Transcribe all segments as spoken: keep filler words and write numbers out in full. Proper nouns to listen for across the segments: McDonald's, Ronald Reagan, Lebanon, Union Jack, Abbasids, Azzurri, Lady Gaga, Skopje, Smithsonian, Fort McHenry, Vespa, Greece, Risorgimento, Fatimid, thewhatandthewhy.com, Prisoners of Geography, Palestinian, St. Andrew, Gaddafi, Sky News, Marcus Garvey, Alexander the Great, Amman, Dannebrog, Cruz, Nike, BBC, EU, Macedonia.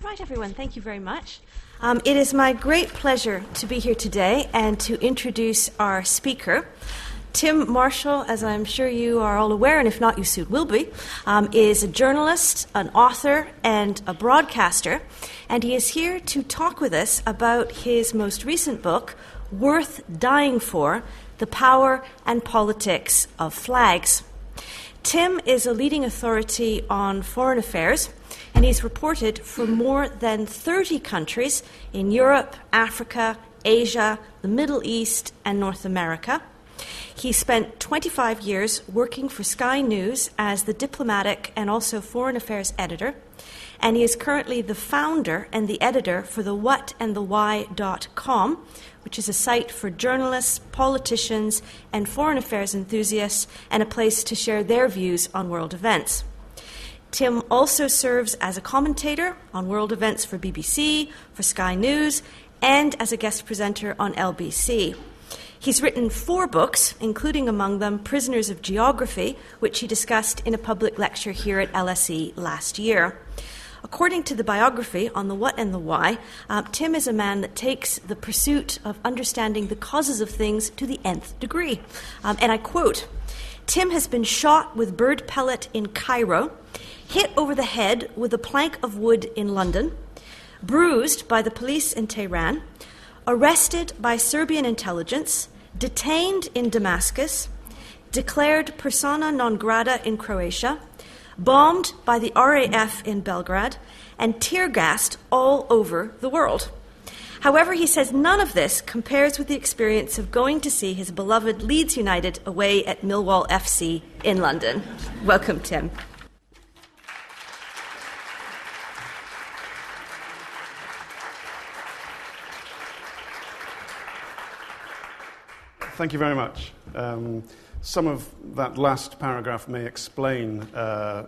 Right, everyone, thank you very much. Um, it is my great pleasure to be here today and to introduce our speaker. Tim Marshall, as I'm sure you are all aware, and if not, you soon will be, um, is a journalist, an author, and a broadcaster. And he is here to talk with us about his most recent book, Worth Dying For: The Power and Politics of Flags. Tim is a leading authority on foreign affairs, and he's reported for more than thirty countries in Europe, Africa, Asia, the Middle East, and North America. He spent twenty-five years working for Sky News as the diplomatic and also foreign affairs editor, and he is currently the founder and the editor for the what and the why dot com, which is a site for journalists, politicians, and foreign affairs enthusiasts, and a place to share their views on world events. Tim also serves as a commentator on world events for B B C, for Sky News, and as a guest presenter on L B C. He's written four books, including among them Prisoners of Geography, which he discussed in a public lecture here at L S E last year. According to the biography on The What and the Why, uh, Tim is a man that takes the pursuit of understanding the causes of things to the nth degree. Um, and I quote, "Tim has been shot with bird pellet in Cairo, hit over the head with a plank of wood in London, bruised by the police in Tehran, arrested by Serbian intelligence, detained in Damascus, declared persona non grata in Croatia, bombed by the R A F in Belgrade, and tear-gassed all over the world. However, he says none of this compares with the experience of going to see his beloved Leeds United away at Millwall F C in London." Welcome, Tim. Thank you very much. Um, some of that last paragraph may explain uh,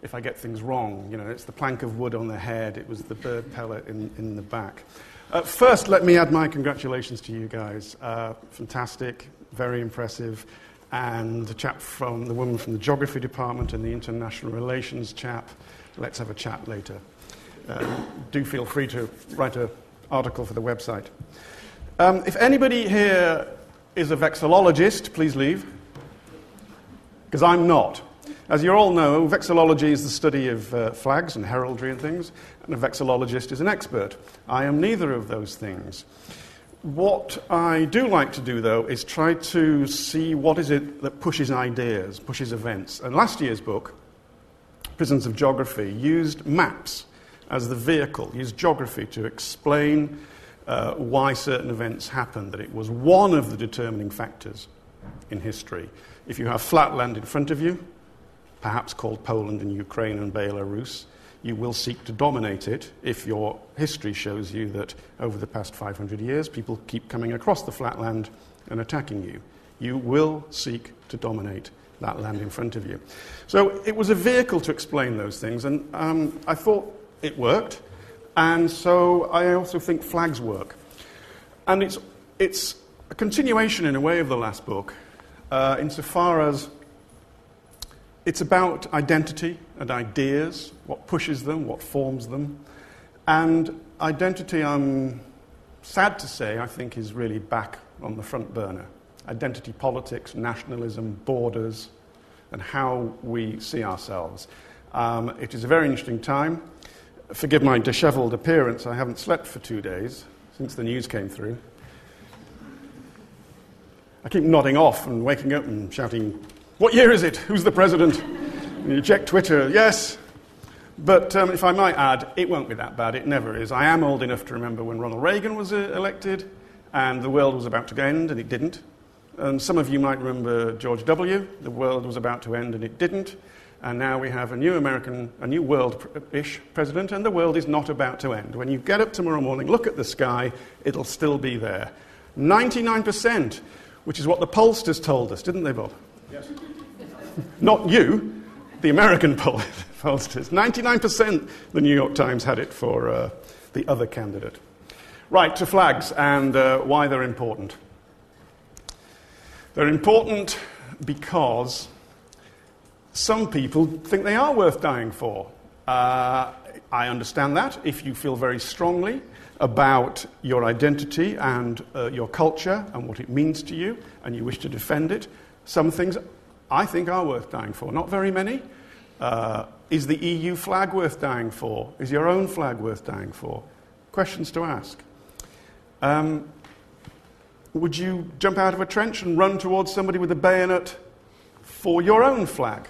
if I get things wrong. You know, it's the plank of wood on the head, it was the bird pellet in, in the back. Uh, first, let me add my congratulations to you guys. Uh, fantastic, very impressive. And the chap from, the woman from the geography department and the international relations chap, let's have a chat later. Uh, do feel free to write an article for the website. Um, if anybody here is a vexillologist, please leave, because I'm not. As you all know, vexillology is the study of uh, flags and heraldry and things, and a vexillologist is an expert. I am neither of those things. What I do like to do, though, is try to see what is it that pushes ideas, pushes events. And last year's book, Prisons of Geography, used maps as the vehicle, used geography to explain Uh, why certain events happened, that it was one of the determining factors in history. If you have flat land in front of you, perhaps called Poland and Ukraine and Belarus, you will seek to dominate it if your history shows you that over the past five hundred years people keep coming across the flat land and attacking you. You will seek to dominate that land in front of you. So it was a vehicle to explain those things, and um, I thought it worked. And so I also think flags work. And it's, it's a continuation, in a way, of the last book, uh, insofar as it's about identity and ideas, what pushes them, what forms them. And identity, I'm sad to say, I think is really back on the front burner. Identity politics, nationalism, borders, and how we see ourselves. Um, it is a very interesting time. Forgive my dishevelled appearance, I haven't slept for two days since the news came through. I keep nodding off and waking up and shouting, "What year is it? Who's the president?" And you check Twitter, yes. But um, if I might add, it won't be that bad, it never is. I am old enough to remember when Ronald Reagan was uh, elected and the world was about to end and it didn't. And some of you might remember George W. The world was about to end and it didn't. And now we have a new American, a new world-ish president, and the world is not about to end. When you get up tomorrow morning, look at the sky, it'll still be there. ninety-nine percent, which is what the pollsters told us, didn't they, Bob? Yes. Not you, the American poll- pollsters. ninety-nine percent the New York Times had it for uh, the other candidate. Right, to flags and uh, why they're important. They're important because some people think they are worth dying for. Uh, I understand that. If you feel very strongly about your identity and uh, your culture and what it means to you, and you wish to defend it, some things I think are worth dying for. Not very many. Uh, is the E U flag worth dying for? Is your own flag worth dying for? Questions to ask. Um, would you jump out of a trench and run towards somebody with a bayonet for your own flag?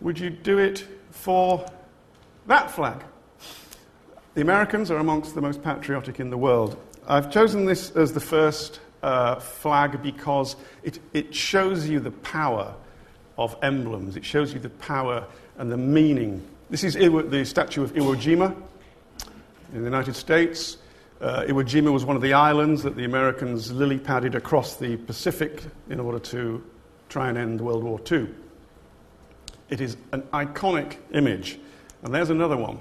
Would you do it for that flag? The Americans are amongst the most patriotic in the world. I've chosen this as the first uh, flag because it, it shows you the power of emblems. It shows you the power and the meaning. This is Iwo, the statue of Iwo Jima in the United States. Uh, Iwo Jima was one of the islands that the Americans lily-padded across the Pacific in order to try and end World War Two. It is an iconic image. And there's another one.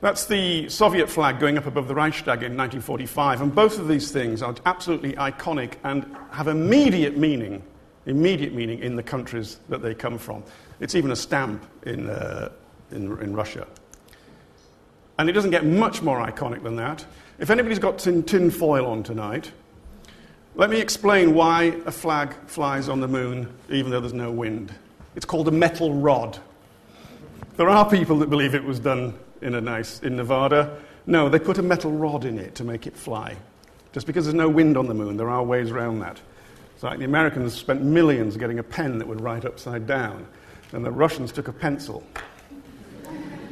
That's the Soviet flag going up above the Reichstag in nineteen forty-five. And both of these things are absolutely iconic and have immediate meaning, immediate meaning in the countries that they come from. It's even a stamp in, uh, in, in Russia. And it doesn't get much more iconic than that. If anybody's got tin, tin foil on tonight, let me explain why a flag flies on the moon even though there's no wind. It's called a metal rod. There are people that believe it was done in a nice, in Nevada. No, they put a metal rod in it to make it fly. Just because there's no wind on the moon, there are ways around that. It's like the Americans spent millions getting a pen that would write upside down, and the Russians took a pencil.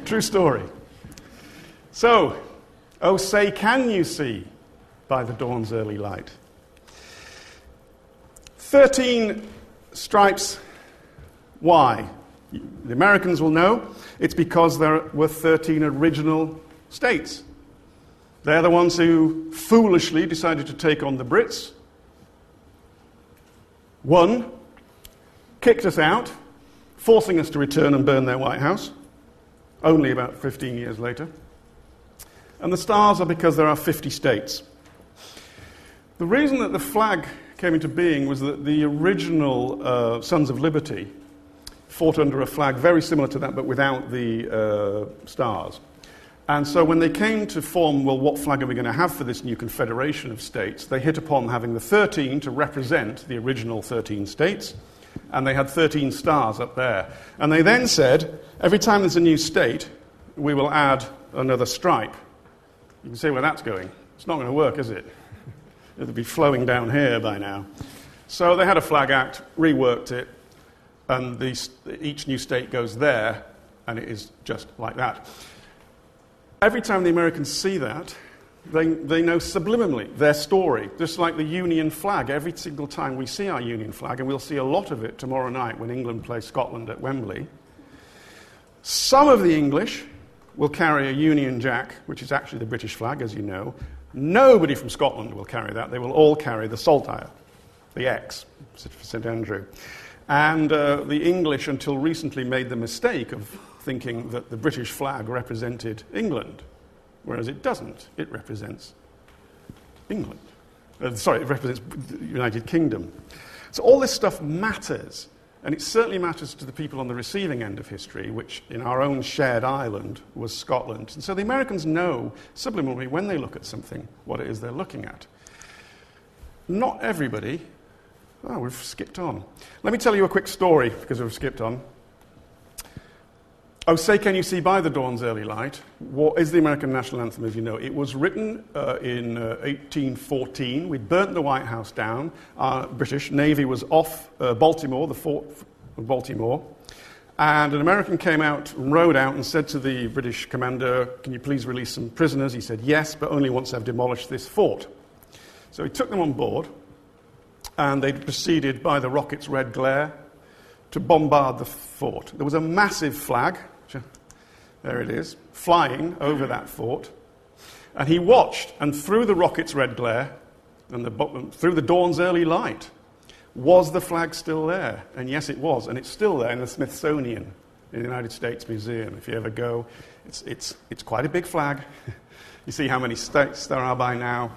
True story. So, oh say can you see by the dawn's early light. Thirteen stripes. Why? The Americans will know it's because there were thirteen original states. They're the ones who foolishly decided to take on the Brits, won, kicked us out, forcing us to return and burn their White House, only about fifteen years later. And the stars are because there are fifty states. The reason that the flag came into being was that the original uh, Sons of Liberty fought under a flag very similar to that, but without the uh, stars. And so when they came to form, well, what flag are we going to have for this new confederation of states, they hit upon having the thirteen to represent the original thirteen states, and they had thirteen stars up there. And they then said, every time there's a new state, we will add another stripe. You can see where that's going. It's not going to work, is it? It'll be flowing down here by now. So they had a flag act, reworked it, and the, each new state goes there, and it is just like that. Every time the Americans see that, they, they know subliminally their story, just like the Union flag. Every single time we see our Union flag, and we'll see a lot of it tomorrow night when England plays Scotland at Wembley, some of the English will carry a Union Jack, which is actually the British flag, as you know. Nobody from Scotland will carry that. They will all carry the Saltire, the X, for Saint Andrew. And uh, the English, until recently, made the mistake of thinking that the British flag represented England, whereas it doesn't. It represents England. Uh, sorry, it represents the United Kingdom. So all this stuff matters, and it certainly matters to the people on the receiving end of history, which in our own shared island was Scotland. And so the Americans know subliminally when they look at something what it is they're looking at. Not everybody... Oh, we've skipped on. Let me tell you a quick story, because we've skipped on. Oh, say can you see by the dawn's early light? What is the American national anthem, as you know? It was written uh, in uh, eighteen fourteen. We burnt the White House down. Our British Navy was off uh, Baltimore, the fort of Baltimore. And an American came out, rode out, and said to the British commander, can you please release some prisoners? He said, yes, but only once I've demolished this fort. So he took them on board. And they proceeded by the rocket's red glare to bombard the fort. There was a massive flag, there it is, flying over that fort. And he watched, and through the rocket's red glare, and the, through the dawn's early light, was the flag still there? And yes, it was, and it's still there in the Smithsonian, in the United States Museum. If you ever go, it's, it's, it's quite a big flag. You see how many states there are by now.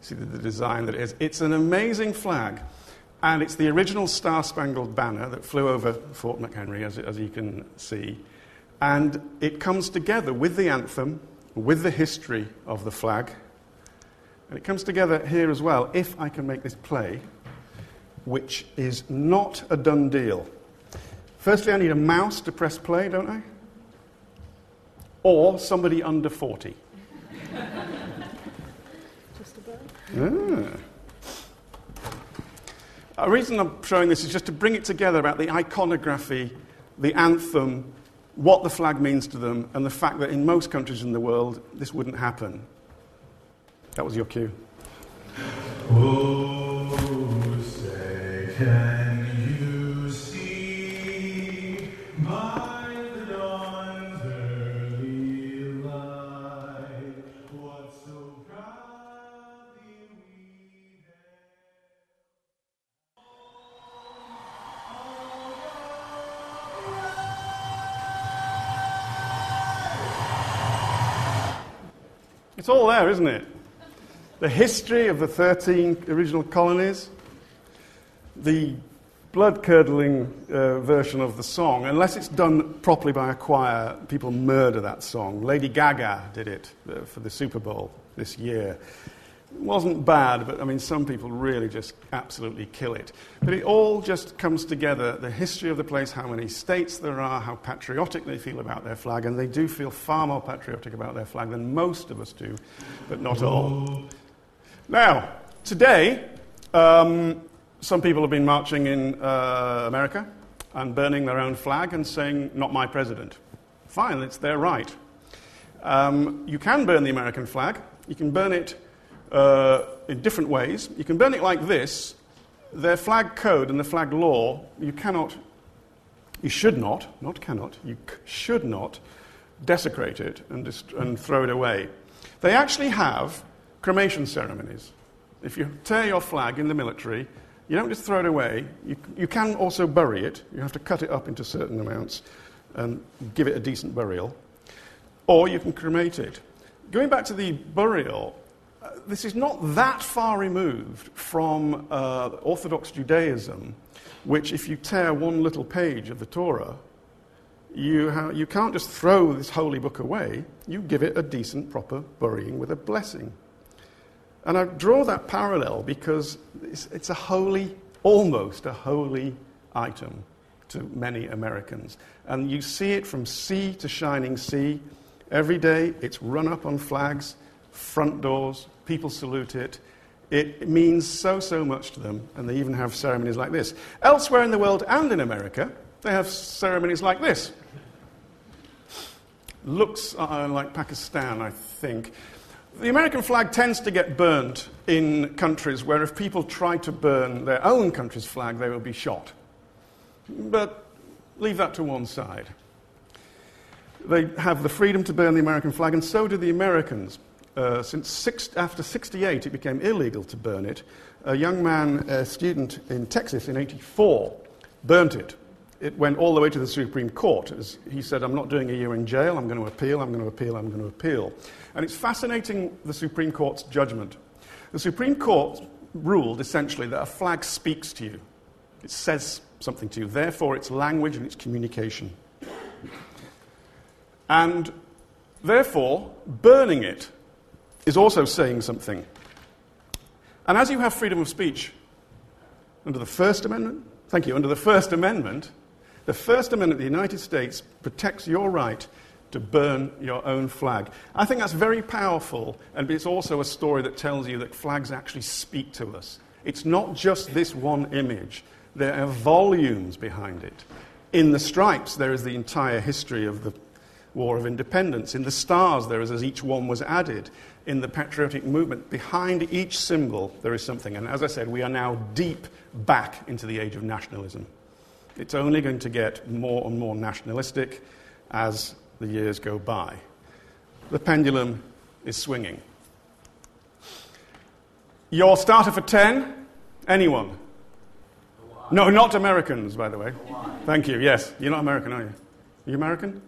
See the, the design that it is. It's an amazing flag, and it's the original Star Spangled Banner that flew over Fort McHenry, as, as you can see. And it comes together with the anthem, with the history of the flag. And it comes together here as well, if I can make this play, which is not a done deal. Firstly, I need a mouse to press play, don't I? Or somebody under forty. Just about. Ah. The reason I'm showing this is just to bring it together about the iconography, the anthem, what the flag means to them, and the fact that in most countries in the world, this wouldn't happen. That was your cue. Oh, say can you see by the dawn's early light what so proudly we hailed? It's all there, isn't it? The history of the thirteen original colonies, the blood-curdling uh, version of the song. Unless it's done properly by a choir, people murder that song. Lady Gaga did it uh, for the Super Bowl this year. It wasn't bad, but I mean, some people really just absolutely kill it. But it all just comes together, the history of the place, how many states there are, how patriotic they feel about their flag, and they do feel far more patriotic about their flag than most of us do, but not all. Now, today, um, some people have been marching in uh, America and burning their own flag and saying, not my president. Fine, it's their right. Um, you can burn the American flag. You can burn it uh, in different ways. You can burn it like this. Their flag code and the flag law, you cannot, you should not, not cannot, you c- should not desecrate it and, dist- and throw it away. They actually have cremation ceremonies. If you tear your flag in the military, you don't just throw it away. You, you can also bury it. You have to cut it up into certain amounts and give it a decent burial. Or you can cremate it. Going back to the burial, uh, this is not that far removed from uh, Orthodox Judaism, which if you tear one little page of the Torah, You, ha- you can't just throw this holy book away. You give it a decent, proper burying with a blessing. And I draw that parallel because it's, it's a holy, almost a holy item to many Americans. And you see it from sea to shining sea. Every day it's run up on flags, front doors, people salute it. It means so, so much to them, and they even have ceremonies like this. Elsewhere in the world and in America, they have ceremonies like this. Looks uh, like Pakistan, I think. The American flag tends to get burned in countries where if people try to burn their own country's flag, they will be shot. But leave that to one side. They have the freedom to burn the American flag, and so do the Americans. Uh, since six, after sixty-eight, it became illegal to burn it. A young man, a student in Texas in eighty-four, burnt it. It went all the way to the Supreme Court. As he said, I'm not doing a year in jail, I'm going to appeal, I'm going to appeal, I'm going to appeal. And it's fascinating, the Supreme Court's judgment. The Supreme Court ruled, essentially, that a flag speaks to you. It says something to you. Therefore, it's language and it's communication. And therefore, burning it is also saying something. And as you have freedom of speech under the First Amendment, thank you, under the First Amendment, the First Amendment of the United States protects your right to burn your own flag. I think that's very powerful, and it's also a story that tells you that flags actually speak to us. It's not just this one image. There are volumes behind it. In the stripes, there is the entire history of the War of Independence. In the stars, there is as each one was added. In the patriotic movement, behind each symbol, there is something. And as I said, we are now deep back into the age of nationalism. It's only going to get more and more nationalistic as the years go by. The pendulum is swinging. Your starter for ten? Anyone? Hawaii. No, not Americans, by the way. Hawaii. Thank you, yes. You're not American, are you? Are you American?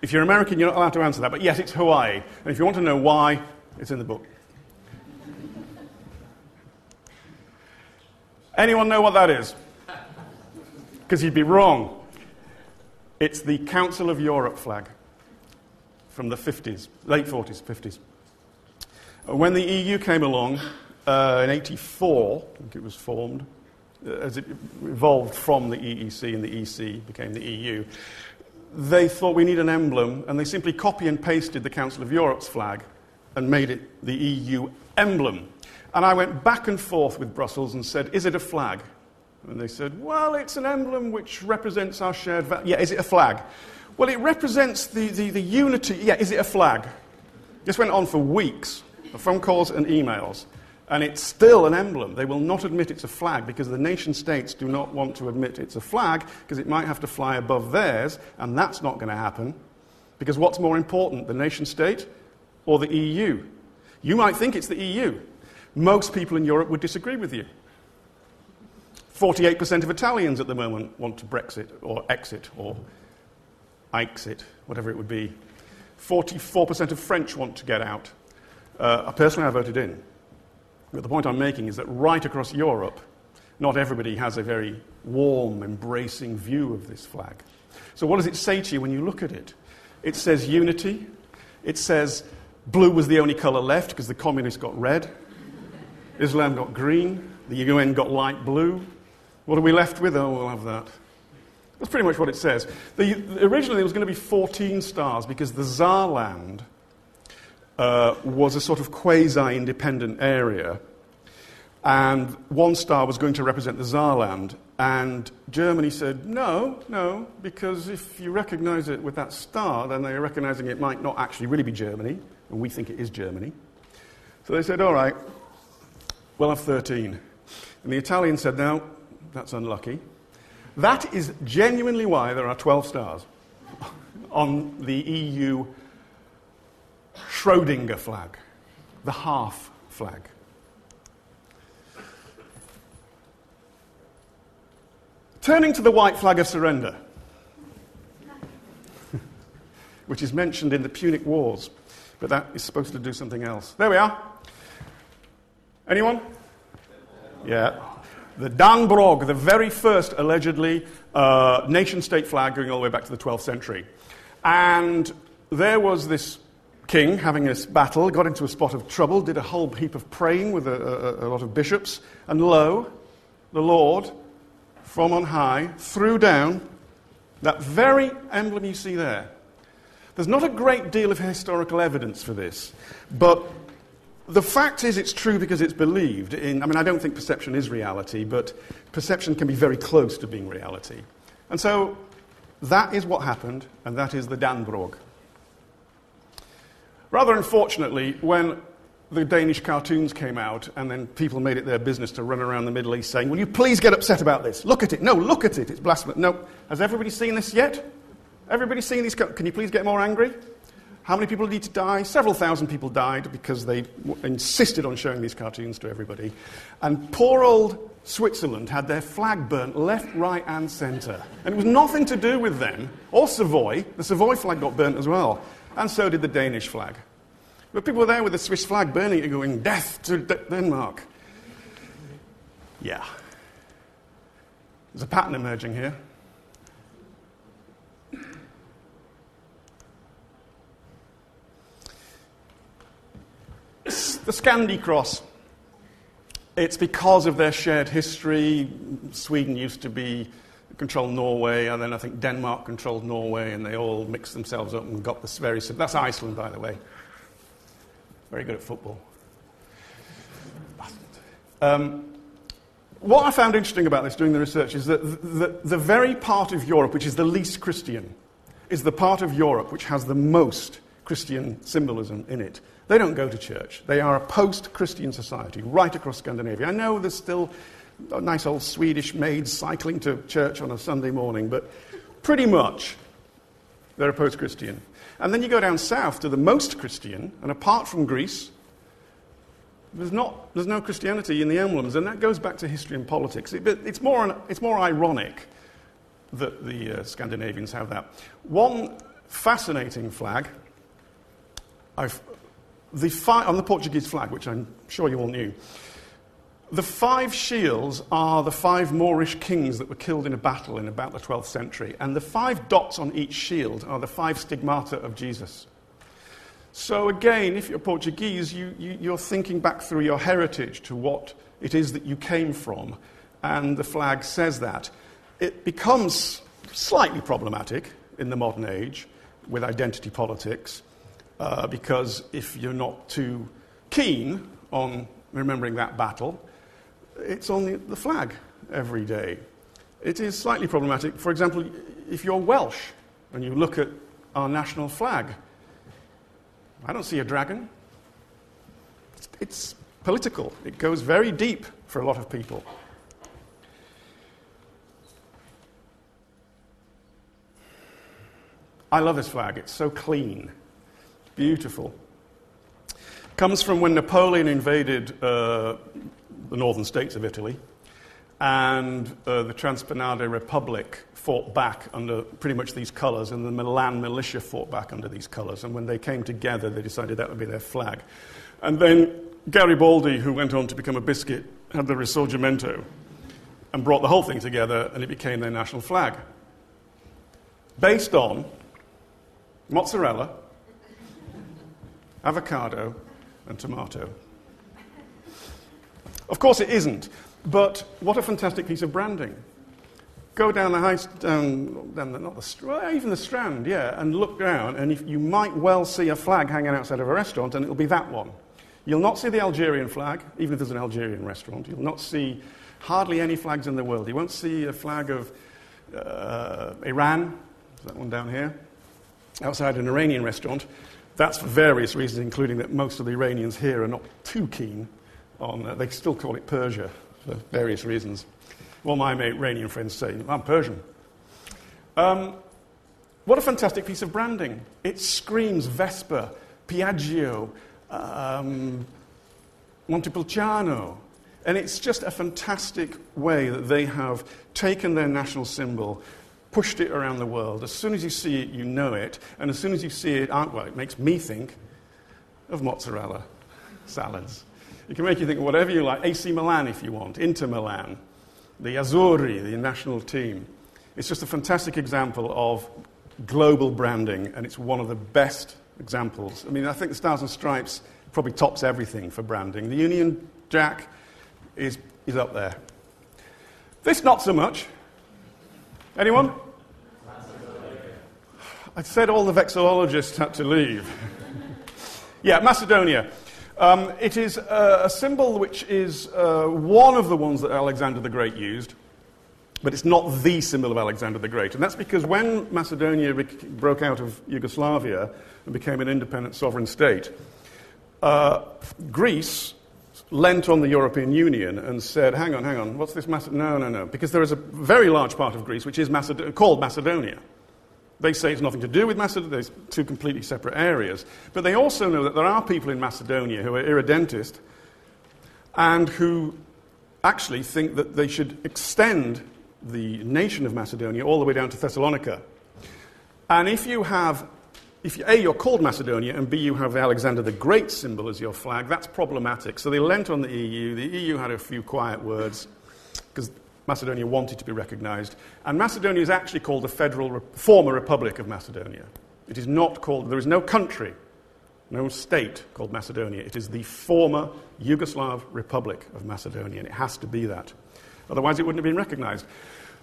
If you're American, you're not allowed to answer that. But yes, it's Hawaii. And if you want to know why, it's in the book. Anyone know what that is? because you'd be wrong. It's the Council of Europe flag from the fifties, late forties, fifties. When the E U came along uh, in eighty-four, I think it was formed, uh, as it evolved from the E E C and the E C became the E U, they thought we need an emblem, and they simply copy and pasted the Council of Europe's flag and made it the E U emblem. And I went back and forth with Brussels and said, is it a flag? And they said, well, it's an emblem which represents our shared value. Yeah, is it a flag? Well, it represents the, the, the unity. Yeah, is it a flag? This went on for weeks, phone calls and emails. And it's still an emblem. They will not admit it's a flag because the nation states do not want to admit it's a flag because it might have to fly above theirs, and that's not going to happen because what's more important, the nation state or the E U? You might think it's the E U. Most people in Europe would disagree with you. forty-eight percent of Italians at the moment want to Brexit or exit or exit, whatever it would be. forty-four percent of French want to get out. Uh, personally, I voted in. But the point I'm making is that right across Europe, not everybody has a very warm, embracing view of this flag. So what does it say to you when you look at it? It says unity. It says blue was the only colour left because the communists got red. Islam got green. The U N got light blue. What are we left with? Oh, we'll have that. That's pretty much what it says. The, originally, there was going to be fourteen stars because the Saarland uh, was a sort of quasi-independent area. And one star was going to represent the Saarland. And Germany said, no, no, because if you recognise it with that star, then they are recognising it might not actually really be Germany, and we think it is Germany. So they said, all right, we'll have thirteen. And the Italian said, no, that's unlucky. That is genuinely why there are twelve stars on the E U Schrödinger flag, the half flag. Turning to the white flag of surrender, which is mentioned in the Punic Wars, but that is supposed to do something else. There we are. Anyone? Yeah. The Dannebrog, the very first, allegedly, uh, nation-state flag going all the way back to the twelfth century. And there was this king having this battle, got into a spot of trouble, did a whole heap of praying with a, a, a lot of bishops, and lo, the Lord, from on high, threw down that very emblem you see there. There's not a great deal of historical evidence for this, but the fact is it's true because it's believed in. I mean, I don't think perception is reality, but perception can be very close to being reality. And so that is what happened, and that is the Dannebrog. Rather unfortunately, when the Danish cartoons came out and then people made it their business to run around the Middle East saying, will you please get upset about this? Look at it. No, look at it. It's blasphemous. No. Has everybody seen this yet? Everybody seen these? Can you please get more angry? How many people need to die? Several thousand people died because they w- insisted on showing these cartoons to everybody. And poor old Switzerland had their flag burnt left, right and centre. And it was nothing to do with them. Or Savoy. The Savoy flag got burnt as well. And so did the Danish flag. But people were there with the Swiss flag burning it going, death to D- Denmark. Yeah. There's a pattern emerging here. The Scandi Cross. It's because of their shared history. Sweden used to be controlled Norway, and then I think Denmark controlled Norway, and they all mixed themselves up and got this very. That's Iceland, by the way. Very good at football. Um, what I found interesting about this doing the research is that the, the, the very part of Europe which is the least Christian is the part of Europe which has the most Christian symbolism in it. They don't go to church. They are a post-Christian society right across Scandinavia. I know there's still nice old Swedish maids cycling to church on a Sunday morning, but pretty much they're a post-Christian. And then you go down south to the most Christian, and apart from Greece, there's, not, there's no Christianity in the emblems, and that goes back to history and politics. It, but it's more, an, it's more ironic that the uh, Scandinavians have that. One fascinating flag... I've, the fi- on the Portuguese flag, which I'm sure you all knew, The five shields are the five Moorish kings that were killed in a battle in about the twelfth century, and the five dots on each shield are the five stigmata of Jesus. So again, if you're Portuguese, you, you, you're thinking back through your heritage to what it is that you came from, and the flag says that. It becomes slightly problematic in the modern age with identity politics, uh, because if you're not too keen on remembering that battle, it's on the, the flag every day. It is slightly problematic. For example, if you're Welsh and you look at our national flag, I don't see a dragon. It's, it's political. It goes very deep for a lot of people. I love this flag. It's so clean. Beautiful. Comes from when Napoleon invaded uh, the northern states of Italy, and uh, the Transpanade Republic fought back under pretty much these colours, and the Milan militia fought back under these colours, and when they came together they decided that would be their flag. And then Garibaldi, who went on to become a biscuit, had the Risorgimento and brought the whole thing together, and it became their national flag. Based on mozzarella, avocado, and tomato. Of course it isn't, but what a fantastic piece of branding. Go down the high, down, down the, not the, well, even the Strand, yeah, and look down, and if, you might well see a flag hanging outside of a restaurant, and it'll be that one. You'll not see the Algerian flag, even if there's an Algerian restaurant. You'll not see hardly any flags in the world. You won't see a flag of uh, Iran, that one down here, outside an Iranian restaurant. That's for various reasons, including that most of the Iranians here are not too keen on... Uh, they still call it Persia for various reasons. Well, my Iranian friends say, I'm Persian. Um, what a fantastic piece of branding. It screams Vespa, Piaggio, um, Montepulciano. And it's just a fantastic way that they have taken their national symbol, pushed it around the world. As soon as you see it, you know it. And as soon as you see it, well, it makes me think of mozzarella salads. It can make you think of whatever you like. A C Milan, if you want. Inter Milan. The Azzurri, the national team. It's just a fantastic example of global branding, and it's one of the best examples. I mean, I think the Stars and Stripes probably tops everything for branding. The Union Jack is, is up there. This, not so much. Anyone? I said all the vexillologists had to leave. Yeah, Macedonia. Um, it is uh, a symbol which is uh, one of the ones that Alexander the Great used, but it's not the symbol of Alexander the Great. And that's because when Macedonia rec- broke out of Yugoslavia and became an independent sovereign state, uh, Greece lent on the European Union and said, hang on, hang on, what's this Macedonia? No, no, no, because there is a very large part of Greece which is Maced- called Macedonia. They say it's nothing to do with Macedonia, it's two completely separate areas. But they also know that there are people in Macedonia who are irredentist and who actually think that they should extend the nation of Macedonia all the way down to Thessalonica. And if you have... If, A, you're called Macedonia, and B, you have the Alexander the Great symbol as your flag, that's problematic. So they lent on the E U. The E U had a few quiet words, because Macedonia wanted to be recognised. And Macedonia is actually called the Federal Re- former Republic of Macedonia. It is not called... There is no country, no state called Macedonia. It is the former Yugoslav Republic of Macedonia, and it has to be that. Otherwise, it wouldn't have been recognised.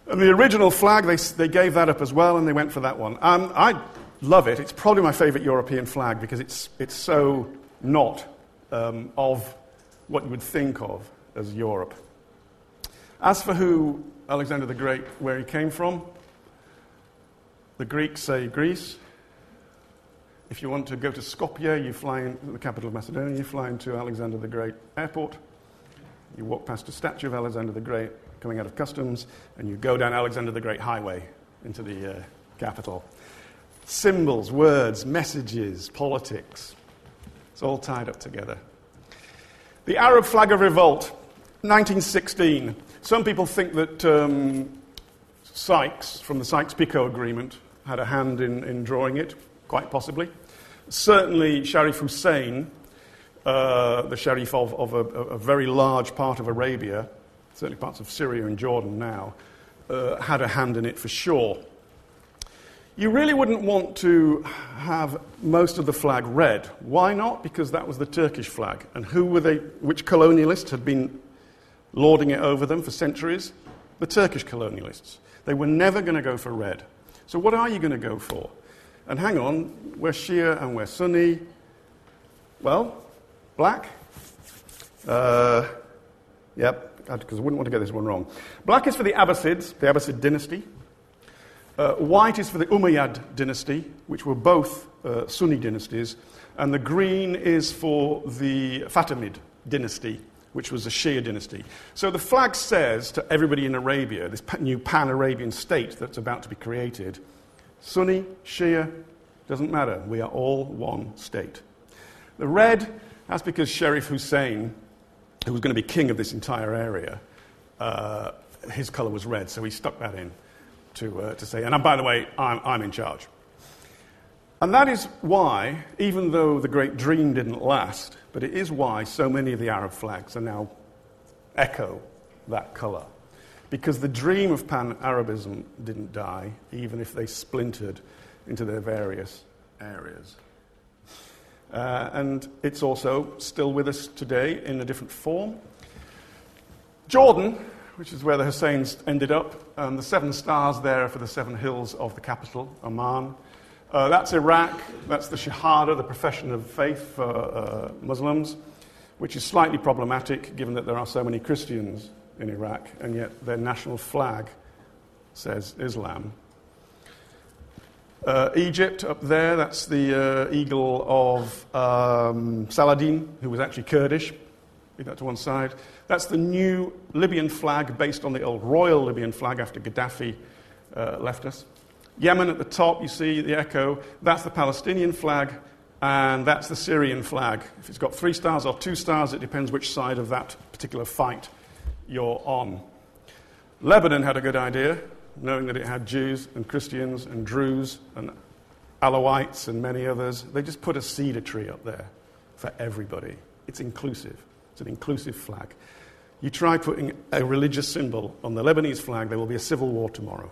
And the original flag, they, they gave that up as well, and they went for that one. Um, I... Love it. It's probably my favourite European flag because it's it's so not um, of what you would think of as Europe. As for who Alexander the Great, where he came from, the Greeks say Greece. If you want to go to Skopje, you fly into the capital of Macedonia, you fly into Alexander the Great Airport, you walk past a statue of Alexander the Great coming out of customs, and you go down Alexander the Great Highway into the uh, capital. Symbols, words, messages, politics. It's all tied up together. The Arab flag of revolt, nineteen sixteen. Some people think that um, Sykes, from the Sykes-Picot Agreement, had a hand in, in drawing it, quite possibly. Certainly Sharif Hussein uh, the Sharif of, of a, a very large part of Arabia, certainly parts of Syria and Jordan now, uh, had a hand in it for sure. You really wouldn't want to have most of the flag red. Why not? Because that was the Turkish flag. And who were they, which colonialists had been lording it over them for centuries? The Turkish colonialists. They were never going to go for red. So what are you going to go for? And hang on, we're Shia and we're Sunni. Well, black. Uh, yep, because I wouldn't want to get this one wrong. Black is for the Abbasids, the Abbasid dynasty. Uh, white is for the Umayyad dynasty, which were both uh, Sunni dynasties, and the green is for the Fatimid dynasty, which was a Shia dynasty. So the flag says to everybody in Arabia, this new pan-Arabian state that's about to be created, Sunni, Shia, doesn't matter. We are all one state. The red, that's because Sharif Hussein, who was going to be king of this entire area, uh, his colour was red, so he stuck that in. To, uh, to say, and uh, by the way, I'm, I'm in charge. And that is why, even though the great dream didn't last, but it is why so many of the Arab flags are now echo that colour. Because the dream of pan-Arabism didn't die, even if they splintered into their various areas. Uh, and it's also still with us today in a different form. Jordan, which is where the Husseins ended up. Um, the seven stars there are for the seven hills of the capital, Amman. Uh, that's Iraq. That's the Shahada, the profession of faith for uh, Muslims, which is slightly problematic given that there are so many Christians in Iraq, and yet their national flag says Islam. Uh, Egypt up there, that's the uh, eagle of um, Saladin, who was actually Kurdish. Leave that to one side. That's the new Libyan flag based on the old royal Libyan flag after Gaddafi uh, left us. Yemen at the top, you see the echo. That's the Palestinian flag, and that's the Syrian flag. If it's got three stars or two stars, it depends which side of that particular fight you're on. Lebanon had a good idea, knowing that it had Jews and Christians and Druze and Alawites and many others. They just put a cedar tree up there for everybody. It's inclusive. An inclusive flag. You try putting a religious symbol on the Lebanese flag, there will be a civil war tomorrow.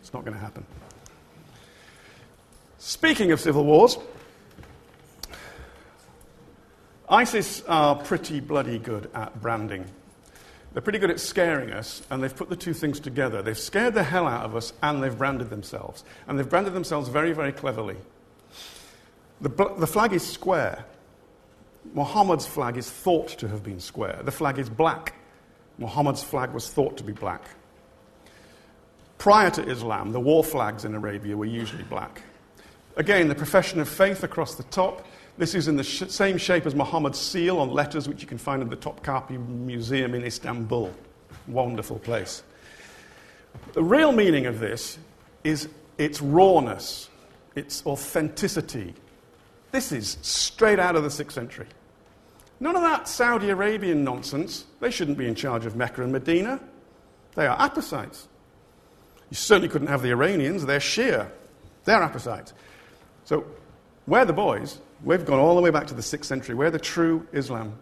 It's not going to happen. Speaking of civil wars, ISIS are pretty bloody good at branding. They're pretty good at scaring us, and they've put the two things together. They've scared the hell out of us, and they've branded themselves. And they've branded themselves very, very cleverly. The, bl- the flag is square. Muhammad's flag is thought to have been square. The flag is black. Muhammad's flag was thought to be black. Prior to Islam, the war flags in Arabia were usually black. Again, the profession of faith across the top. This is in the sh- same shape as Muhammad's seal on letters, which you can find in the Topkapi Museum in Istanbul. Wonderful place. The real meaning of this is its rawness, its authenticity. This is straight out of the sixth century. None of that Saudi Arabian nonsense. They shouldn't be in charge of Mecca and Medina. They are apostates. You certainly couldn't have the Iranians. They're Shia. They're apostates. So we're the boys. We've gone all the way back to the sixth century. We're the true Islam.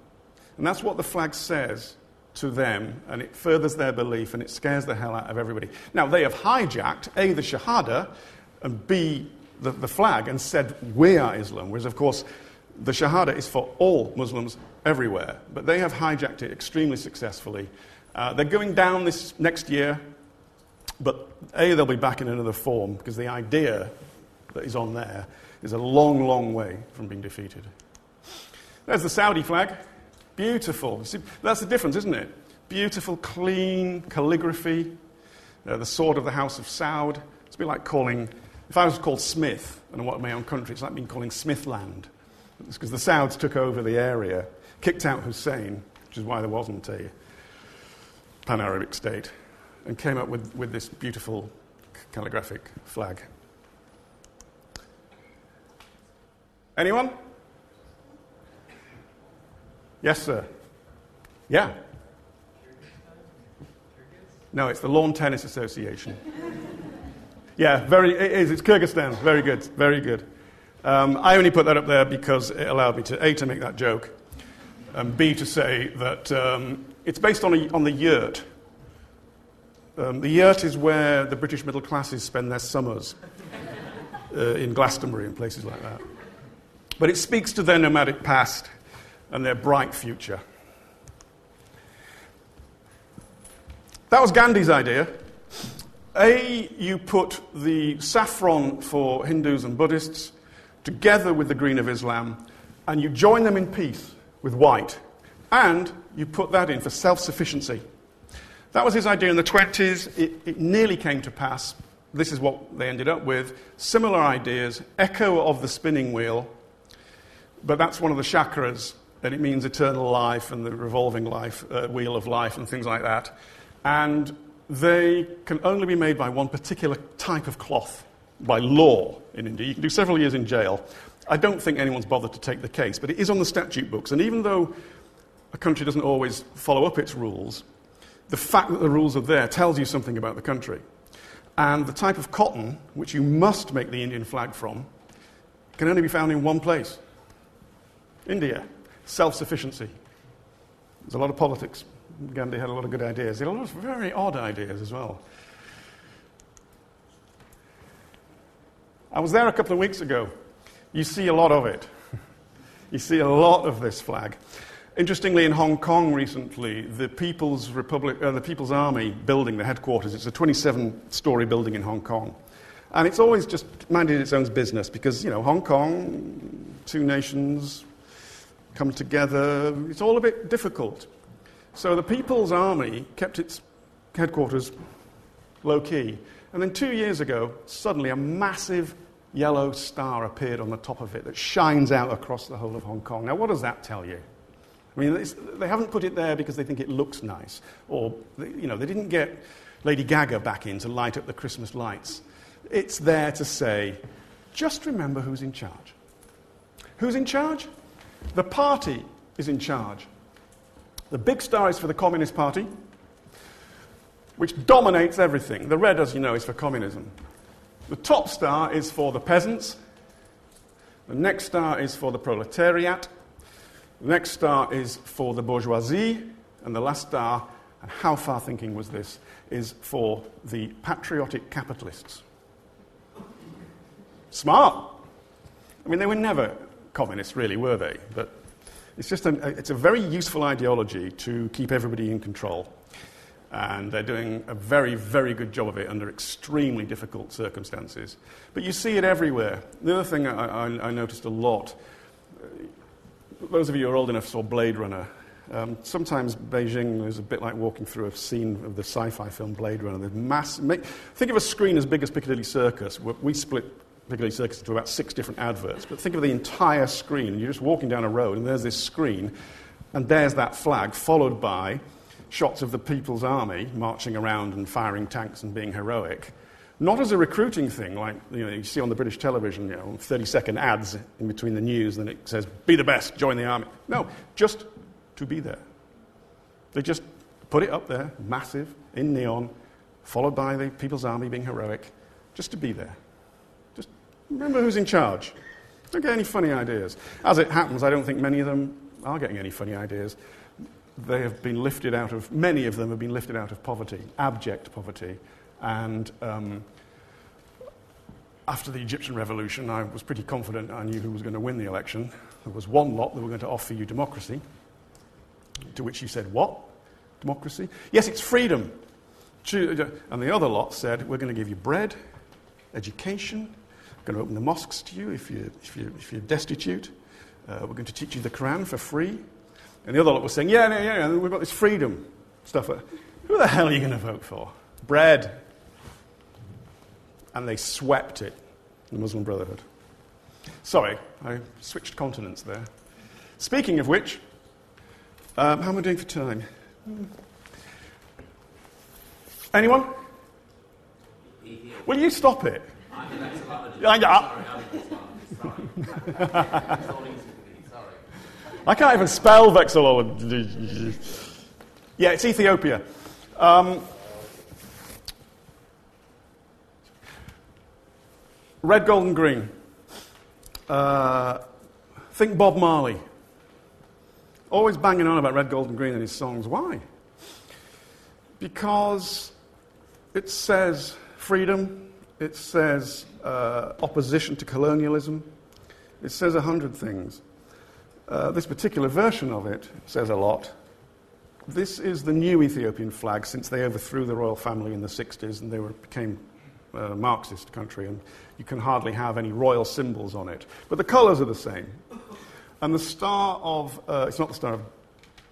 And that's what the flag says to them, and it furthers their belief, and it scares the hell out of everybody. Now, they have hijacked, A, the Shahada, and B, The, the flag and said, we are Islam, whereas, of course, the Shahada is for all Muslims everywhere. But they have hijacked it extremely successfully. Uh, they're going down this next year, but A, they'll be back in another form, because the idea that is on there is a long, long way from being defeated. There's the Saudi flag. Beautiful. See, that's the difference, isn't it? Beautiful, clean calligraphy, uh, the sword of the House of Saud. It's a bit like calling... If I was called Smith, and I wanted my own country, it's like being calling Smithland. It's because the Sauds took over the area, kicked out Hussein, which is why there wasn't a pan-Arabic state, and came up with, with this beautiful calligraphic flag. Anyone? Yes, sir. Yeah. No, it's the Lawn Tennis Association. Yeah, very, it is. It's Kyrgyzstan. Very good, very good. Um, I only put that up there because it allowed me to, A, to make that joke, and B, to say that um, it's based on, a, on the yurt. Um, the yurt is where the British middle classes spend their summers, uh, in Glastonbury and places like that. But it speaks to their nomadic past and their bright future. That was Gandhi's idea. A, you put the saffron for Hindus and Buddhists together with the green of Islam, and you join them in peace with white, and you put that in for self-sufficiency. That was his idea in the twenties. It, it nearly came to pass. This is what they ended up with. Similar ideas, echo of the spinning wheel, but that's one of the chakras, and it means eternal life and the revolving life, uh, wheel of life and things like that. And they can only be made by one particular type of cloth, by law in India. You can do several years in jail. I don't think anyone's bothered to take the case, but it is on the statute books. And even though a country doesn't always follow up its rules, the fact that the rules are there tells you something about the country. And the type of cotton, which you must make the Indian flag from, can only be found in one place. India. Self-sufficiency. There's a lot of politics. Gandhi had a lot of good ideas. He had a lot of very odd ideas as well. I was there a couple of weeks ago. You see a lot of it. You see a lot of this flag. Interestingly, in Hong Kong recently, the People's Republic, uh, the People's Army building, the headquarters, it's a twenty-seven-story building in Hong Kong. And it's always just minded its own business because, you know, Hong Kong, two nations come together. It's all a bit difficult. So the People's Army kept its headquarters low-key. And then two years ago, suddenly a massive yellow star appeared on the top of it that shines out across the whole of Hong Kong. Now, what does that tell you? I mean, it's, they haven't put it there because they think it looks nice. Or, you know, they didn't get Lady Gaga back in to light up the Christmas lights. It's there to say, just remember who's in charge. Who's in charge? The party is in charge. The big star is for the Communist Party, which dominates everything. The red, as you know, is for communism. The top star is for the peasants. The next star is for the proletariat. The next star is for the bourgeoisie. And the last star, and how far thinking was this, is for the patriotic capitalists. Smart. I mean, they were never communists, really, were they? But it's just an, it's a very useful ideology to keep everybody in control. And they're doing a very, very good job of it under extremely difficult circumstances. But you see it everywhere. The other thing I, I, I noticed a lot, those of you who are old enough saw Blade Runner. Um, sometimes Beijing is a bit like walking through a scene of the sci-fi film Blade Runner. There's mass, make, think of a screen as big as Piccadilly Circus. We split Piccadilly Circus into about six different adverts. But think of the entire screen. You're just walking down a road, and there's this screen, and there's that flag, followed by shots of the People's Army marching around and firing tanks and being heroic. Not as a recruiting thing, like you know you see on the British television, you know, thirty-second ads in between the news, and it says, be the best, join the army. No, just to be there. They just put it up there, massive, in neon, followed by the People's Army being heroic, just to be there. Remember who's in charge. Don't get any funny ideas. As it happens, I don't think many of them are getting any funny ideas. They have been lifted out of, many of them have been lifted out of poverty, abject poverty. And um, after the Egyptian revolution, I was pretty confident I knew who was going to win the election. There was one lot that were going to offer you democracy, to which you said, what? Democracy? Yes, it's freedom. And the other lot said, we're going to give you bread, education, going to open the mosques to you if, you, if, you, if you're destitute. Uh, we're going to teach you the Quran for free. And the other lot was saying, yeah, yeah, yeah, we've got this freedom stuff. Who the hell are you going to vote for? Bread. And they swept it, the Muslim Brotherhood. Sorry, I switched continents there. Speaking of which, um, how am I doing for time? Anyone? Will you stop it? I'm an ex-apologist. I, uh, Sorry. I can't even spell vexillologist. Yeah, it's Ethiopia. Um, red, gold, and green. Uh, think Bob Marley. Always banging on about red, gold, and green in his songs. Why? Because it says freedom, it says uh, opposition to colonialism, it says a hundred things. Uh, this particular version of it says a lot. This is the new Ethiopian flag since they overthrew the royal family in the sixties and they were, became a Marxist country, and you can hardly have any royal symbols on it. But the colours are the same. And the Star of, uh, it's not the Star of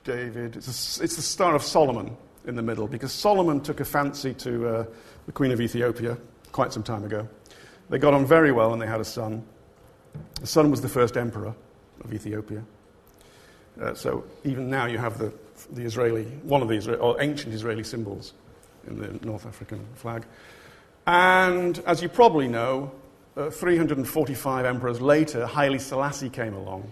David, it's, a, it's the Star of Solomon in the middle, because Solomon took a fancy to uh, the Queen of Ethiopia quite some time ago. They got on very well and they had a son. The son was the first emperor of Ethiopia. Uh, so even now you have the, the Israeli, one of the Israeli, or ancient Israeli symbols in the North African flag. And as you probably know, uh, three hundred forty-five emperors later, Haile Selassie came along.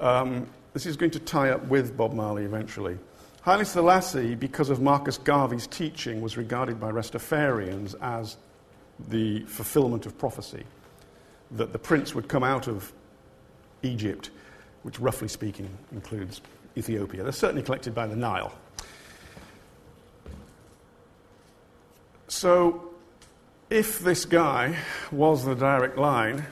Um, this is going to tie up with Bob Marley eventually. Haile Selassie, because of Marcus Garvey's teaching, was regarded by Rastafarians as the fulfillment of prophecy, that the prince would come out of Egypt, which roughly speaking includes Ethiopia. They're certainly collected by the Nile. So, if this guy was the direct line,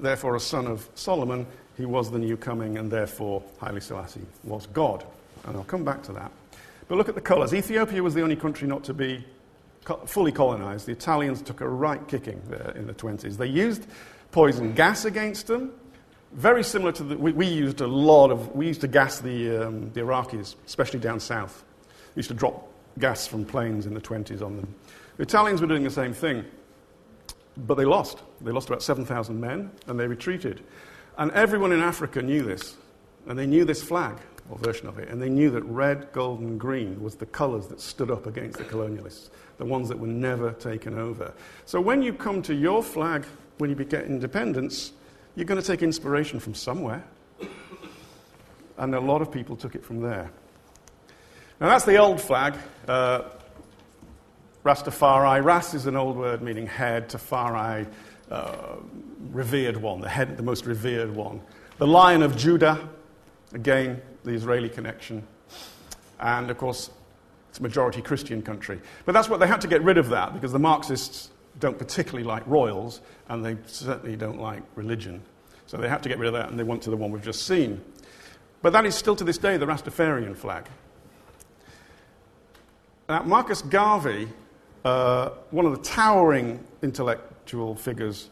therefore a son of Solomon, he was the new coming, and therefore Haile Selassie was God. And I'll come back to that. But look at the colours. Ethiopia was the only country not to be co- fully colonised. The Italians took a right kicking there in the twenties. They used poison gas against them. Very similar to the... We, we used a lot of... We used to gas the, um, the Iraqis, especially down south. We used to drop gas from planes in the twenties on them. The Italians were doing the same thing, but they lost. They lost about seven thousand men, and they retreated. And everyone in Africa knew this, and they knew this flag, or version of it, and they knew that red, gold, and green was the colours that stood up against the colonialists, the ones that were never taken over. So when you come to your flag, when you get independence, you're going to take inspiration from somewhere. And a lot of people took it from there. Now that's the old flag. Uh, Rastafari. Ras is an old word meaning head. Tafari, uh, revered one, the head, the most revered one. The Lion of Judah, again, the Israeli connection. And, of course, it's a majority Christian country. But that's what they had to get rid of that, because the Marxists don't particularly like royals, and they certainly don't like religion. So they had to get rid of that, and they went to the one we've just seen. But that is still to this day the Rastafarian flag. Now, Marcus Garvey, uh, one of the towering intellectual figures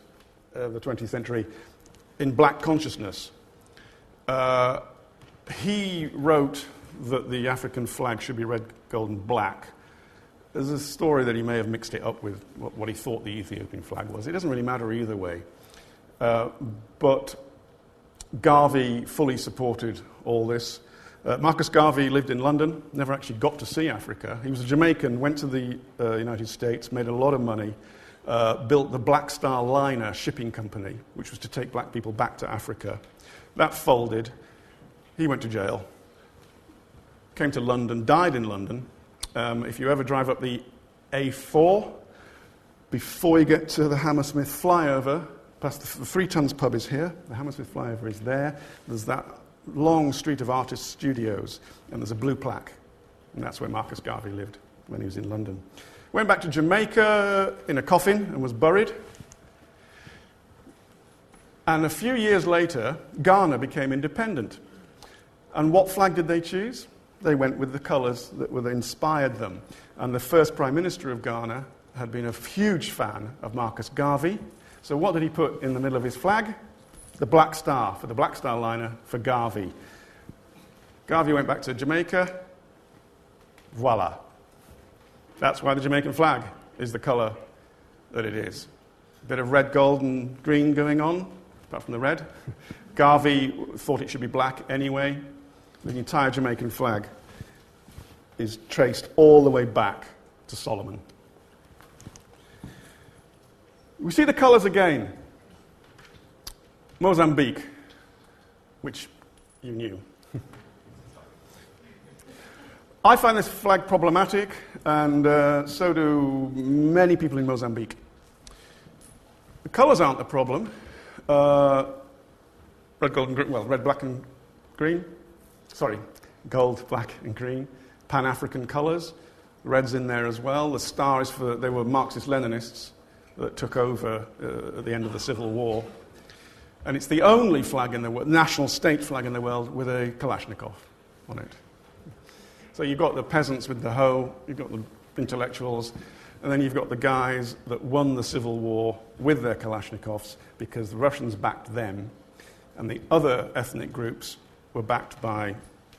of the twentieth century in black consciousness, uh, he wrote that the African flag should be red, gold, and black. There's a story that he may have mixed it up with what he thought the Ethiopian flag was. It doesn't really matter either way. Uh, but Garvey fully supported all this. Uh, Marcus Garvey lived in London, never actually got to see Africa. He was a Jamaican, went to the uh, United States, made a lot of money, uh, built the Black Star Liner shipping company, which was to take black people back to Africa. That folded. He went to jail, came to London, died in London. Um, if you ever drive up the A four, before you get to the Hammersmith flyover, past the, the Three Tons pub is here, the Hammersmith flyover is there, there's that long street of artists' studios, and there's a blue plaque, and that's where Marcus Garvey lived when he was in London. Went back to Jamaica in a coffin and was buried. And a few years later, Ghana became independent. And what flag did they choose? They went with the colours that were inspired them. And the first Prime Minister of Ghana had been a huge fan of Marcus Garvey. So what did he put in the middle of his flag? The Black Star, for the Black Star Liner, for Garvey. Garvey went back to Jamaica. Voila. That's why the Jamaican flag is the colour that it is. A bit of red, gold, and green going on, apart from the red. Garvey thought it should be black anyway. The entire Jamaican flag is traced all the way back to Solomon. We see the colours again. Mozambique, which you knew. I find this flag problematic, and uh, so do many people in Mozambique. The colours aren't the problem. Uh, red, gold, and green. Well, red, black, and green. Sorry, gold, black, and green. Pan-African colours. Red's in there as well. The star is for, they were Marxist-Leninists that took over uh, at the end of the Civil War. And it's the only flag in the world, national state flag in the world, with a Kalashnikov on it. So you've got the peasants with the hoe, you've got the intellectuals, and then you've got the guys that won the Civil War with their Kalashnikovs because the Russians backed them, and the other ethnic groups were backed by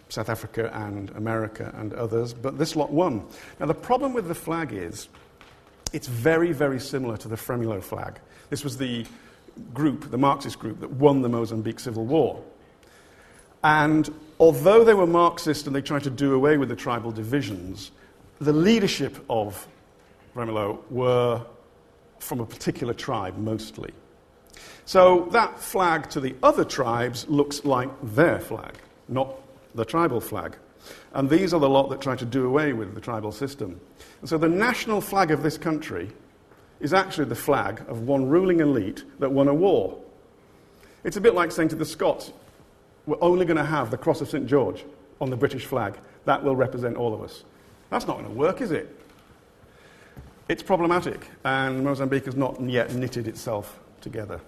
South Africa and America and others, but this lot won. Now, the problem with the flag is it's very, very similar to the Fremilo flag. This was the group, the Marxist group, that won the Mozambique Civil War. And although they were Marxist and they tried to do away with the tribal divisions, the leadership of Remelo were from a particular tribe, mostly. So that flag to the other tribes looks like their flag, not the tribal flag. And these are the lot that try to do away with the tribal system. And so the national flag of this country is actually the flag of one ruling elite that won a war. It's a bit like saying to the Scots, we're only going to have the Cross of Saint George on the British flag. That will represent all of us. That's not going to work, is it? It's problematic, and Mozambique has not yet knitted itself together.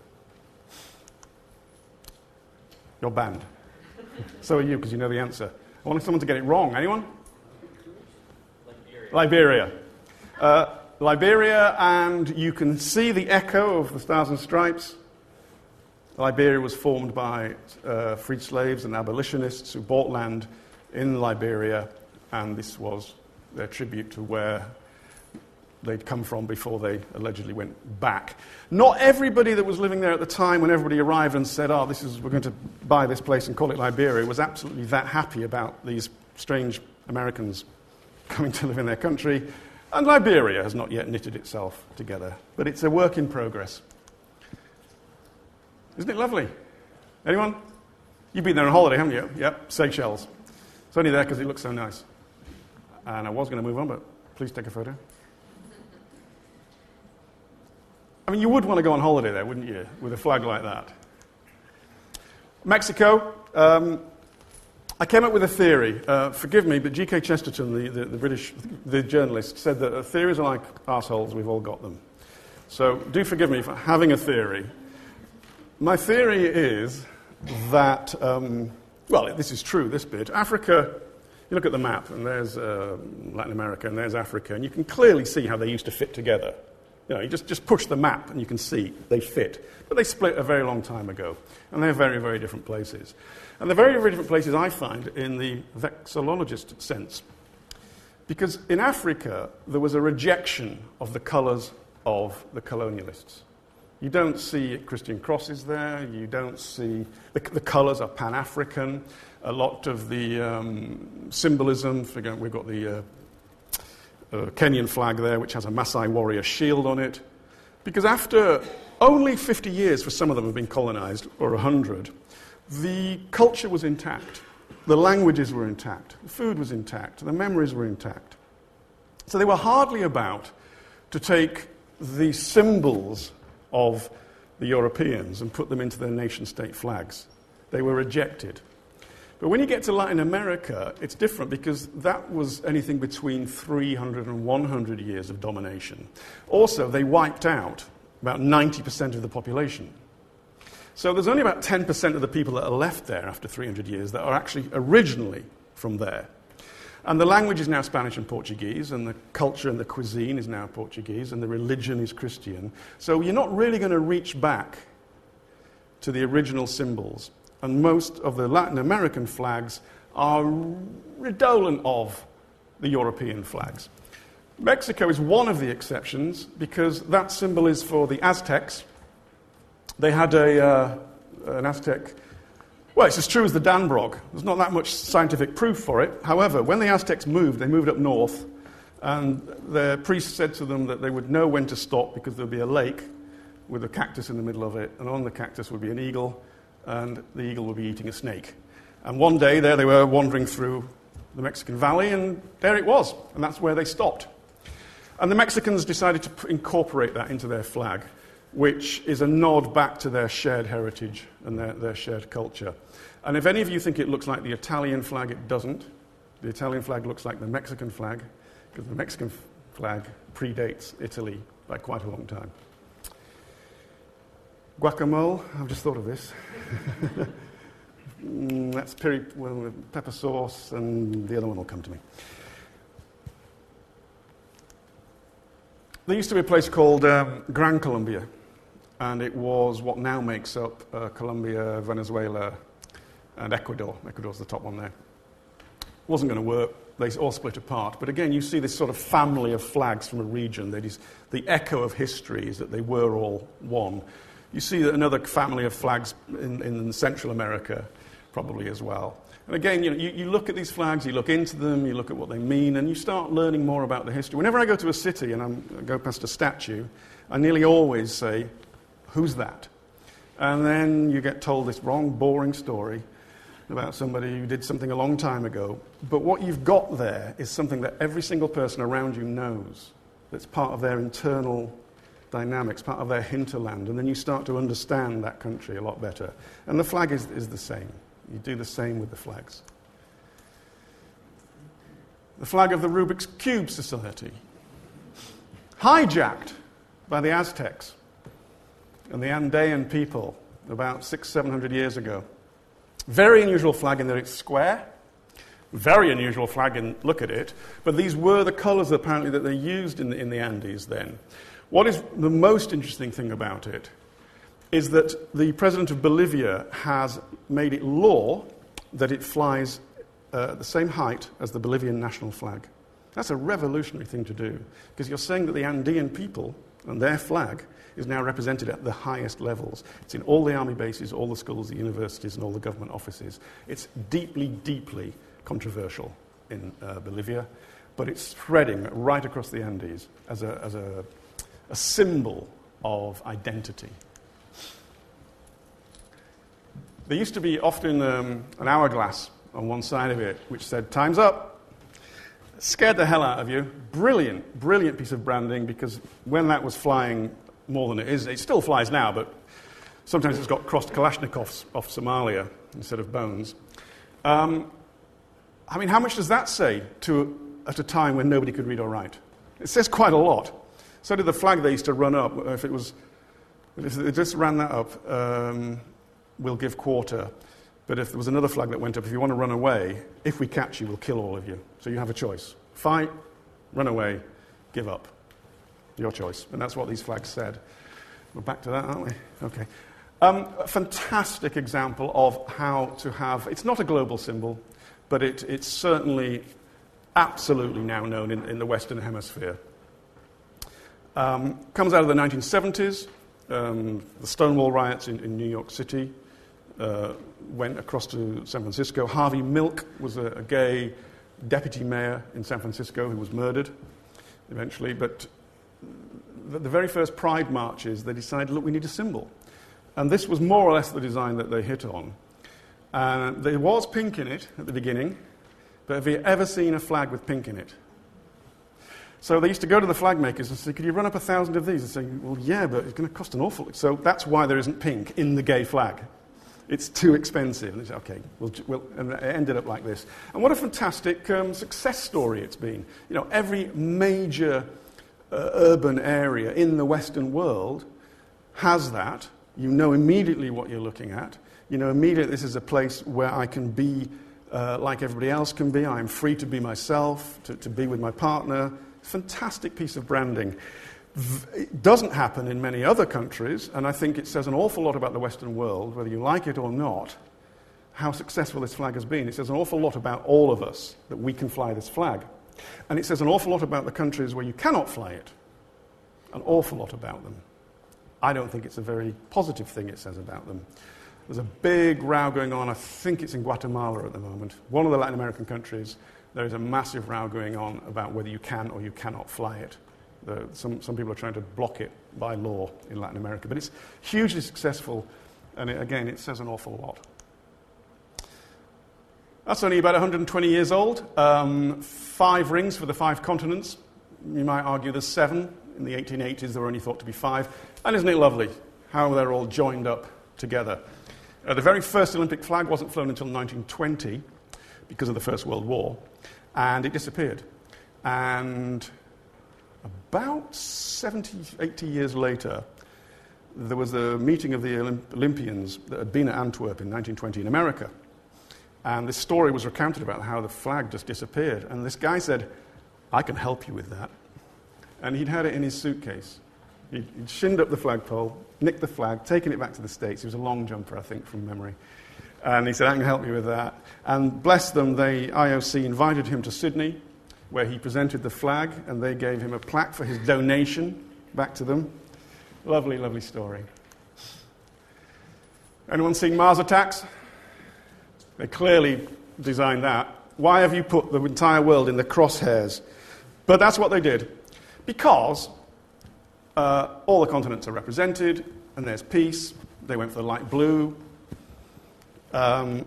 You're banned. So are you, because you know the answer. I wanted someone to get it wrong. Anyone? Liberia. Liberia. Uh, Liberia, and you can see the echo of the Stars and Stripes. Liberia was formed by uh, freed slaves and abolitionists who bought land in Liberia, and this was their tribute to where they'd come from before they allegedly went back. Not everybody that was living there at the time, when everybody arrived and said, oh, this is, we're going to buy this place and call it Liberia, was absolutely that happy about these strange Americans coming to live in their country. And Liberia has not yet knitted itself together. But it's a work in progress. Isn't it lovely? Anyone? You've been there on holiday, haven't you? Yep, Seychelles. It's only there because it looks so nice. And I was going to move on, but please take a photo. I mean, you would want to go on holiday there, wouldn't you, with a flag like that? Mexico. Um, I came up with a theory. Uh, forgive me, but G K Chesterton, the, the, the British the journalist, said that theories are like arseholes, we've all got them. So do forgive me for having a theory. My theory is that, um, well, this is true, this bit. Africa, you look at the map, and there's uh, Latin America, and there's Africa, and you can clearly see how they used to fit together. You know, you just, just push the map and you can see they fit. But they split a very long time ago. And they're very, very different places. And they're very, very different places, I find, in the vexillologist sense. Because in Africa, there was a rejection of the colours of the colonialists. You don't see Christian crosses there. You don't see... The, the colours are Pan-African. A lot of the um, symbolism... Forget, we've got the... Uh, Uh, Kenyan flag there, which has a Maasai warrior shield on it. Because after only fifty years, for some of them have been colonized, or one hundred, the culture was intact. The languages were intact. The food was intact. The memories were intact. So they were hardly about to take the symbols of the Europeans and put them into their nation-state flags. They were rejected. But when you get to Latin America, it's different because that was anything between three hundred and one hundred years of domination. Also, they wiped out about ninety percent of the population. So there's only about ten percent of the people that are left there after three hundred years that are actually originally from there. And the language is now Spanish and Portuguese, and the culture and the cuisine is now Portuguese, and the religion is Christian. So you're not really going to reach back to the original symbols. And most of the Latin American flags are redolent of the European flags. Mexico is one of the exceptions because that symbol is for the Aztecs. They had a, uh, an Aztec... Well, it's as true as the Dannebrog. There's not that much scientific proof for it. However, when the Aztecs moved, they moved up north, and their priests said to them that they would know when to stop because there would be a lake with a cactus in the middle of it, and on the cactus would be an eagle, and the eagle would be eating a snake. And one day, there they were wandering through the Mexican Valley, and there it was, and that's where they stopped. And the Mexicans decided to incorporate that into their flag. which is a nod back to their shared heritage and their, their shared culture. And if any of you think it looks like the Italian flag, it doesn't. The Italian flag looks like the Mexican flag, because the Mexican flag predates Italy by quite a long time. Guacamole, I've just thought of this. mm, that's peri- well, pepper sauce, and the other one will come to me. There used to be a place called um, Gran Colombia, and it was what now makes up uh, Colombia, Venezuela, and Ecuador. Ecuador's the top one there. Wasn't going to work. They all split apart. But again, you see this sort of family of flags from a region. That is, the echo of history is that they were all one. You see another family of flags in, in Central America, probably as well. And again, you know, you, you look at these flags, you look into them, you look at what they mean, and you start learning more about the history. Whenever I go to a city and I'm, I go past a statue, I nearly always say, "Who's that?" And then you get told this wrong, boring story about somebody who did something a long time ago. But what you've got there is something that every single person around you knows, that's part of their internal dynamics, part of their hinterland, and then you start to understand that country a lot better. And the flag is, is the same. You do the same with the flags. The flag of the Rubik's Cube Society, hijacked by the Aztecs and the Andean people about six, seven hundred years ago. Very unusual flag in that it's square. Very unusual flag in, look at it. But these were the colours, apparently, that they used in the, in the Andes then. What is the most interesting thing about it is that the president of Bolivia has made it law that it flies uh, at the same height as the Bolivian national flag. That's a revolutionary thing to do, because you're saying that the Andean people and their flag is now represented at the highest levels. It's in all the army bases, all the schools, the universities, and all the government offices. It's deeply, deeply controversial in uh, Bolivia, but it's spreading right across the Andes as a, as a, a symbol of identity. There used to be often um, an hourglass on one side of it which said, "Time's up." Scared the hell out of you. Brilliant, brilliant piece of branding, because when that was flying more than it is, it still flies now, but sometimes it's got crossed Kalashnikovs off Somalia instead of bones. Um, I mean, how much does that say to at a time when nobody could read or write? It says quite a lot. So did the flag they used to run up. If it was, if they just ran that up, um, we'll give quarter. But if there was another flag that went up, if you want to run away, if we catch you, we'll kill all of you. So you have a choice. Fight, run away, give up. Your choice. And that's what these flags said. We're back to that, aren't we? Okay. Um, a fantastic example of how to have... It's not a global symbol, but it, it's certainly absolutely now known in, in the Western Hemisphere. Um, comes out of the nineteen seventies. Um, the Stonewall riots in, in New York City uh, went across to San Francisco. Harvey Milk was a, a gay deputy mayor in San Francisco who was murdered eventually, but the, the very first pride marches, they decided, look, we need a symbol. And this was more or less the design that they hit on. Uh, there was pink in it at the beginning, but have you ever seen a flag with pink in it? So they used to go to the flag makers and say, could you run up a thousand of these? And say, well, yeah, but it's going to cost an awful lot. So that's why there isn't pink in the gay flag. It's too expensive. And it's, okay, we'll, we'll, and it ended up like this. And what a fantastic um, success story it's been. You know, every major uh, urban area in the Western world has that. You know immediately what you're looking at. You know immediately this is a place where I can be uh, like everybody else can be. I'm free to be myself, to, to be with my partner. Fantastic piece of branding. It doesn't happen in many other countries, and I think it says an awful lot about the Western world, whether you like it or not, how successful this flag has been. It says an awful lot about all of us, that we can fly this flag. And it says an awful lot about the countries where you cannot fly it. An awful lot about them. I don't think it's a very positive thing it says about them. There's a big row going on. I think it's in Guatemala at the moment. One of the Latin American countries, there is a massive row going on about whether you can or you cannot fly it. The, some, some people are trying to block it by law in Latin America. But it's hugely successful, and it, again, it says an awful lot. That's only about one hundred twenty years old. Um, five rings for the five continents. You might argue there's seven. In the eighteen eighties, there were only thought to be five. And isn't it lovely how they're all joined up together? Uh, the very first Olympic flag wasn't flown until nineteen twenty because of the First World War, and it disappeared. And about seventy, eighty years later, there was a meeting of the Olymp- Olympians that had been at Antwerp in nineteen twenty in America. And this story was recounted about how the flag just disappeared. And this guy said, "I can help you with that." And he'd had it in his suitcase. He'd, he'd shinned up the flagpole, nicked the flag, taken it back to the States. He was a long jumper, I think, from memory. And he said, "I can help you with that." And bless them, the I O C invited him to Sydney, where he presented the flag, and they gave him a plaque for his donation back to them. Lovely, lovely story. Anyone seen Mars Attacks? They clearly designed that. Why have you put the entire world in the crosshairs? But that's what they did. Because uh, all the continents are represented, and there's peace. They went for the light blue. Um,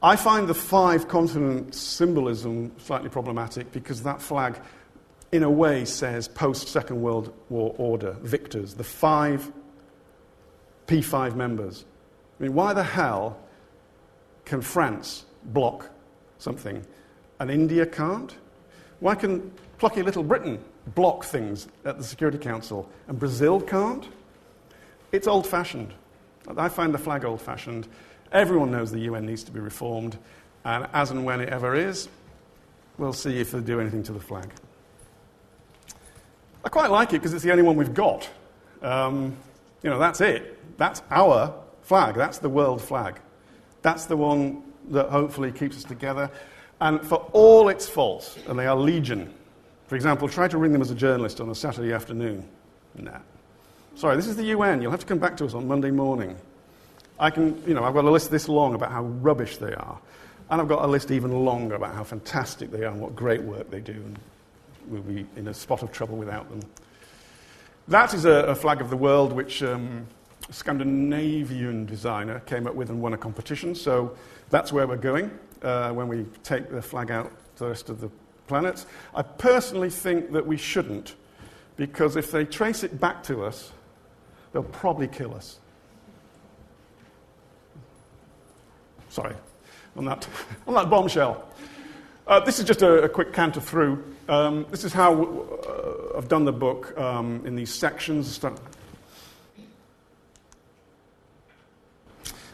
I find the five-continent symbolism slightly problematic because that flag, in a way, says post-Second World War order, victors, the five P five members. I mean, why the hell can France block something and India can't? Why can plucky little Britain block things at the Security Council and Brazil can't? It's old-fashioned. I find the flag old-fashioned. Everyone knows the U N needs to be reformed, and as and when it ever is, we'll see if they do anything to the flag. I quite like it because it's the only one we've got. Um, you know, that's it. That's our flag. That's the world flag. That's the one that hopefully keeps us together. And for all its faults, and they are legion. For example, try to ring them as a journalist on a Saturday afternoon. Nah. Sorry, this is the U N. You'll have to come back to us on Monday morning. I can, you know, I've got a list this long about how rubbish they are. And I've got a list even longer about how fantastic they are and what great work they do. And we'll be in a spot of trouble without them. That is a, a flag of the world which... Um, a Scandinavian designer came up with and won a competition, so that's where we're going uh, when we take the flag out to the rest of the planet. I personally think that we shouldn't, because if they trace it back to us, they'll probably kill us. Sorry, on that, on that bombshell. Uh, this is just a, a quick canter through. Um, this is how w- uh, I've done the book um, in these sections.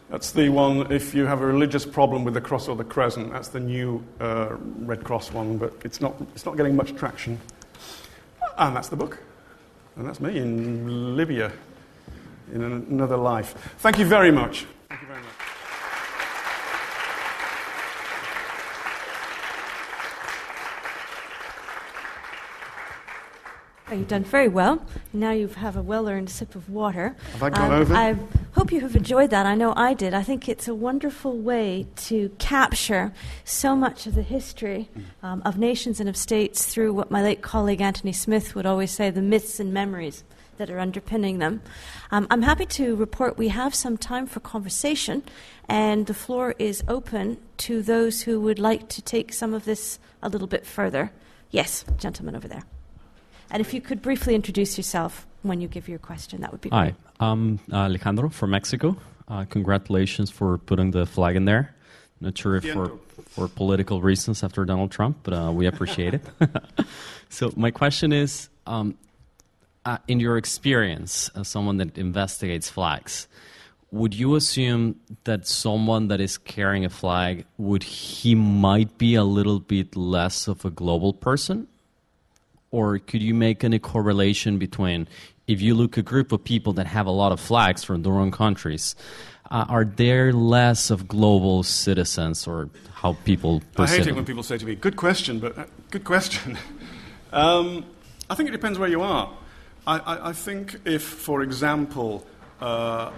That's the one, if you have a religious problem with the cross or the crescent. That's the new uh, Red Cross one, but it's not it's not getting much traction. And that's the book. And that's me in Libya, in an, another life. Thank you very much. Thank you very much. Well, you've done very well. Now you have a well-earned sip of water. Have I gone um, over? I hope you have enjoyed that. I know I did. I think it's a wonderful way to capture so much of the history um, of nations and of states through what my late colleague Anthony Smith would always say, the myths and memories that are underpinning them. Um, I'm happy to report we have some time for conversation, and the floor is open to those who would like to take some of this a little bit further. Yes, gentleman over there. And if you could briefly introduce yourself when you give your question, that would be great. Hi, I'm Alejandro from Mexico. Uh, congratulations for putting the flag in there. Not sure if for, for political reasons after Donald Trump, but uh, we appreciate it. So my question is, um, uh, in your experience as someone that investigates flags, would you assume that someone that is carrying a flag, would he might be a little bit less of a global person? Or could you make any correlation between, if you look at a group of people that have a lot of flags from their own countries, uh, are there less of global citizens, or how people... I hate it them? When people say to me, good question, but uh, good question. um, I think it depends where you are. I, I, I think if, for example, uh,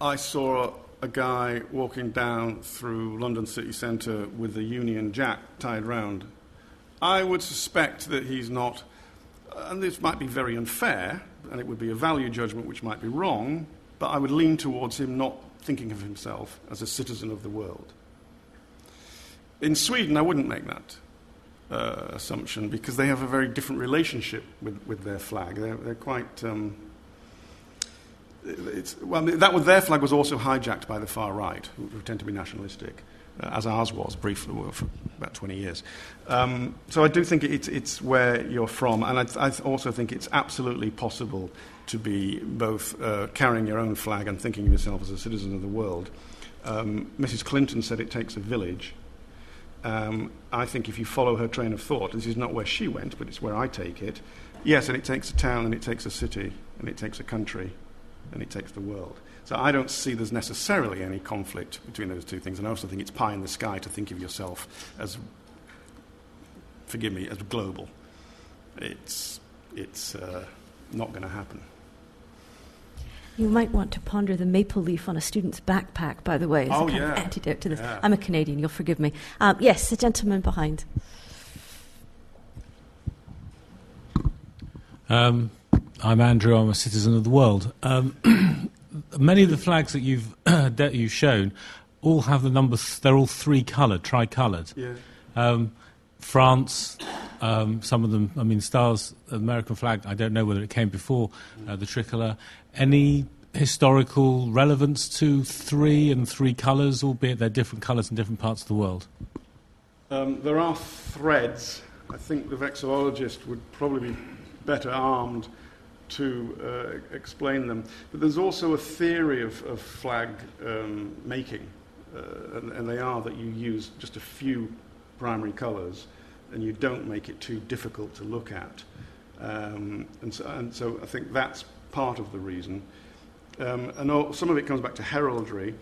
I saw a guy walking down through London city centre with the Union Jack tied round, I would suspect that he's not, and this might be very unfair, and it would be a value judgment which might be wrong, but I would lean towards him not thinking of himself as a citizen of the world. In Sweden, I wouldn't make that uh, assumption because they have a very different relationship with, with their flag. They're, they're quite um, It's, well, that was, their flag was also hijacked by the far right, who tend to be nationalistic, uh, as ours was briefly for about twenty years. Um, so I do think it's it's where you're from, and I, I also think it's absolutely possible to be both uh, carrying your own flag and thinking of yourself as a citizen of the world. Um, Missus Clinton said it takes a village. Um, I think if you follow her train of thought, this is not where she went, but it's where I take it. Yes, and it takes a town, and it takes a city, and it takes a country, and it takes the world. So I don't see there's necessarily any conflict between those two things, and I also think it's pie in the sky to think of yourself as, forgive me, as global. It's, it's uh, not going to happen. You might want to ponder the maple leaf on a student's backpack, by the way, as oh, a kind yeah. of antidote to this. Yeah. I'm a Canadian, you'll forgive me. Um, yes, the gentleman behind. Um, I'm Andrew, I'm a citizen of the world. Um, many of the flags that you've, that you've shown all have the numbers, they're all three-coloured, tri-coloured. Yeah. Um, France, um, some of them, I mean, stars, American flag, I don't know whether it came before uh, the tricolour. Any historical relevance to three and three colours, albeit they're different colours in different parts of the world? Um, there are threads. I think the vexillologist would probably be better armed to uh, explain them. But there's also a theory of, of flag um, making, uh, and, and they are that you use just a few primary colours, and you don't make it too difficult to look at. Um, and, so, and so I think that's part of the reason. Um, and all, some of it comes back to heraldry.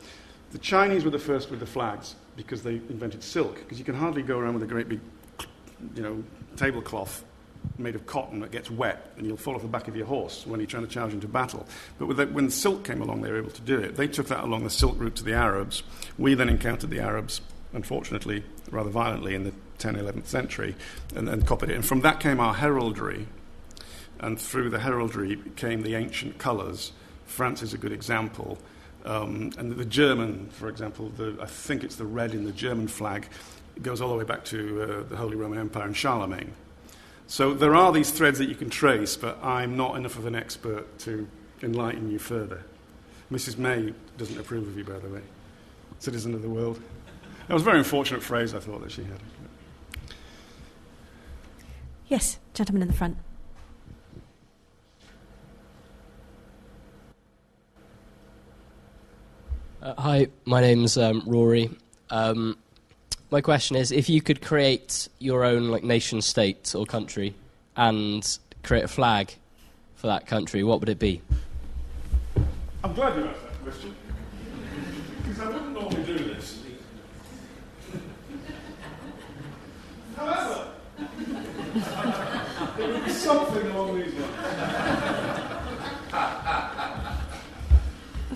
The Chinese were the first with the flags because they invented silk, because you can hardly go around with a great big, you know, tablecloth made of cotton that gets wet and you'll fall off the back of your horse when you're trying to charge into battle. But with the, when silk came along, they were able to do it. They took that along the silk route to the Arabs. We then encountered the Arabs, unfortunately, rather violently in the tenth, eleventh century, and then copied it. And from that came our heraldry, and through the heraldry came the ancient colours. France is a good example. Um, and the German, for example, the, I think it's the red in the German flag, it goes all the way back to uh, the Holy Roman Empire and Charlemagne. So there are these threads that you can trace, but I'm not enough of an expert to enlighten you further. Missus May doesn't approve of you, by the way. Citizen of the world. That was a very unfortunate phrase, I thought, that she had. Yes, gentleman in the front. Uh, hi, my name's um, Rory. Um, my question is, if you could create your own like nation state or country and create a flag for that country, what would it be? I'm glad you asked that question, because I wouldn't normally do this. However, there would be something along these lines.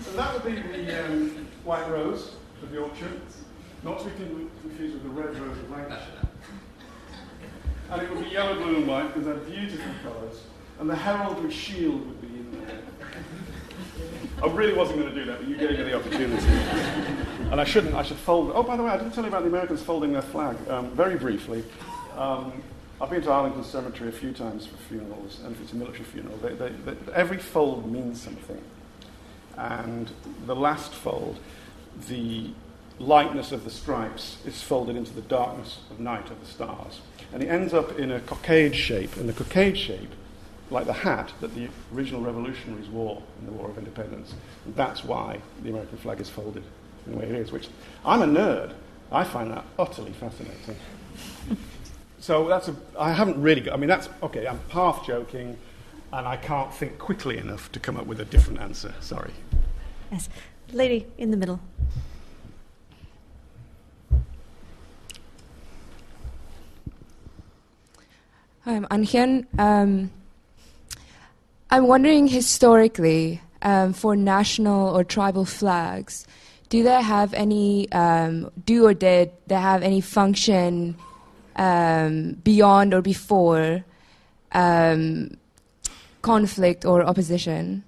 So that would be the um, White Rose of Yorkshire, not to be confused with the Red Rose of Lancashire. And it would be yellow, blue and white, because they're beautiful colours. And the heraldry shield would be in there. I really wasn't going to do that, but you gave me the opportunity. And I shouldn't, I should fold it. Oh, by the way, I didn't tell you about the Americans folding their flag. Um, very briefly, um, I've been to Arlington Cemetery a few times for funerals, and if it's a military funeral, they, they, they, every fold means something. And the last fold, the lightness of the stripes is folded into the darkness of night of the stars. And it ends up in a cockade shape, and the cockade shape, like the hat that the original revolutionaries wore in the War of Independence. And that's why the American flag is folded the way it is, which I'm a nerd. I find that utterly fascinating. So that's a, I haven't really got, I mean, that's, okay, I'm half joking, and I can't think quickly enough to come up with a different answer, sorry. Yes, lady in the middle. Hi, I'm Anjen. Um, I'm wondering historically, um, for national or tribal flags, do they have any, um, do or did they have any function um, beyond or before um, conflict or opposition?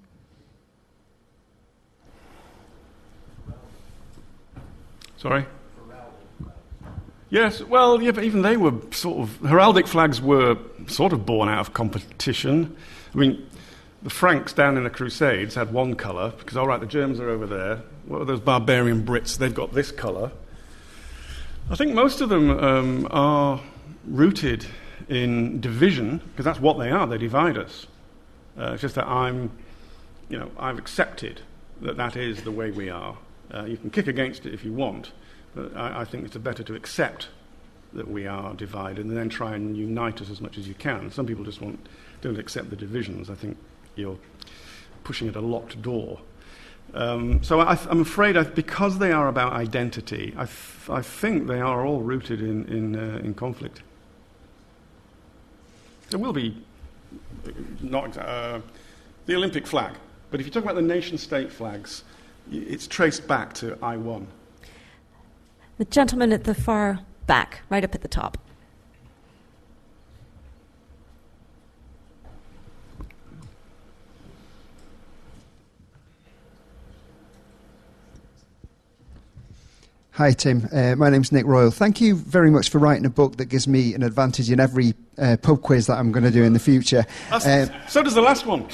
Sorry? Yes, well, yeah, but even they were sort of, heraldic flags were sort of born out of competition. I mean, The Franks down in the Crusades had one colour, because, all right, the Germans are over there. What are those barbarian Brits? They've got this colour. I think most of them um, are rooted in division, because that's what they are. They divide us. Uh, it's just that I'm, you know, I've accepted that that is the way we are. Uh, you can kick against it if you want, but I, I think it's better to accept that we are divided and then try and unite us as much as you can. Some people just want don't accept the divisions. I think you're pushing at a locked door. Um, so I, I'm afraid I, because they are about identity, I, th- I think they are all rooted in in, uh, in conflict. There will be not exa- uh, the Olympic flag, but if you talk about the nation-state flags, it's traced back to I one. The gentleman at the far back, right up at the top. Hi, Tim. Uh, my name's Nick Royal. Thank you very much for writing a book that gives me an advantage in every uh, pub quiz that I'm going to do in the future. Uh, so does the last one.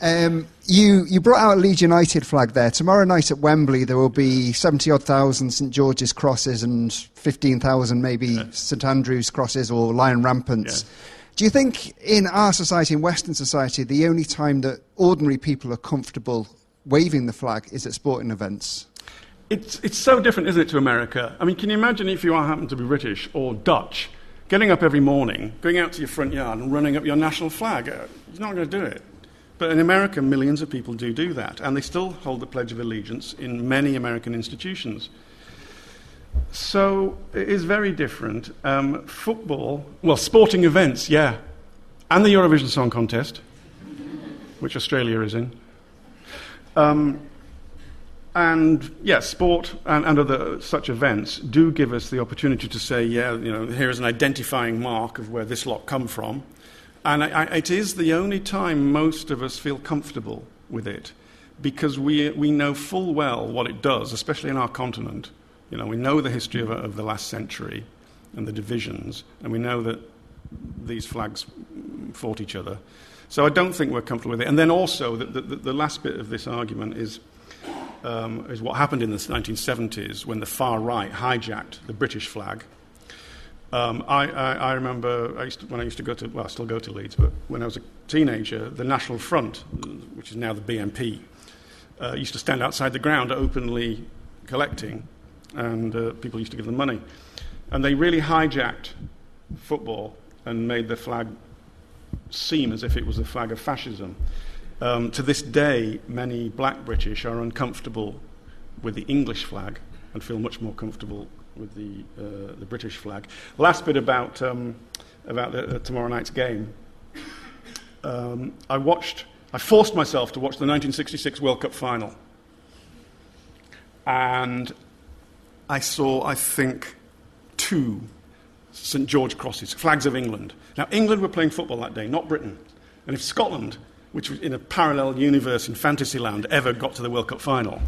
um, you you brought out a Leeds United flag there. Tomorrow night at Wembley there will be seventy-odd thousand Saint George's crosses and fifteen thousand maybe yeah. Saint Andrew's crosses or Lion Rampants. Yeah. Do you think in our society, in Western society, the only time that ordinary people are comfortable waving the flag is at sporting events? It's it's so different, isn't it, to America? I mean, can you imagine if you are happen to be British or Dutch, getting up every morning, going out to your front yard and running up your national flag? Uh, you're not going to do it. But in America, millions of people do do that, and they still hold the Pledge of Allegiance in many American institutions. So it is very different. Um, football, well, sporting events, yeah, and the Eurovision Song Contest, which Australia is in. Um... And, yes, yeah, sport and, and other such events do give us the opportunity to say, yeah, you know, here is an identifying mark of where this lot come from. And I, I, it is the only time most of us feel comfortable with it, because we we know full well what it does, especially in our continent. You know, we know the history of, of the last century and the divisions, and we know that these flags fought each other. So I don't think we're comfortable with it. And then also, the, the, the last bit of this argument is... Um, is what happened in the nineteen seventies when the far right hijacked the British flag. Um, I, I, I remember I used to, when I used to go to, well, I still go to Leeds, but when I was a teenager, the National Front, which is now the B N P, uh, used to stand outside the ground openly collecting, and uh, people used to give them money. And they really hijacked football and made the flag seem as if it was the flag of fascism. Um, to this day, many black British are uncomfortable with the English flag and feel much more comfortable with the uh, the British flag. Last bit about um, about the, uh, tomorrow night's game. Um, I watched. I forced myself to watch the nineteen sixty-six World Cup final, and I saw, I think, two Saint George crosses, flags of England. Now, England were playing football that day, not Britain, and if Scotland, which was in a parallel universe in Fantasyland, ever got to the World Cup final,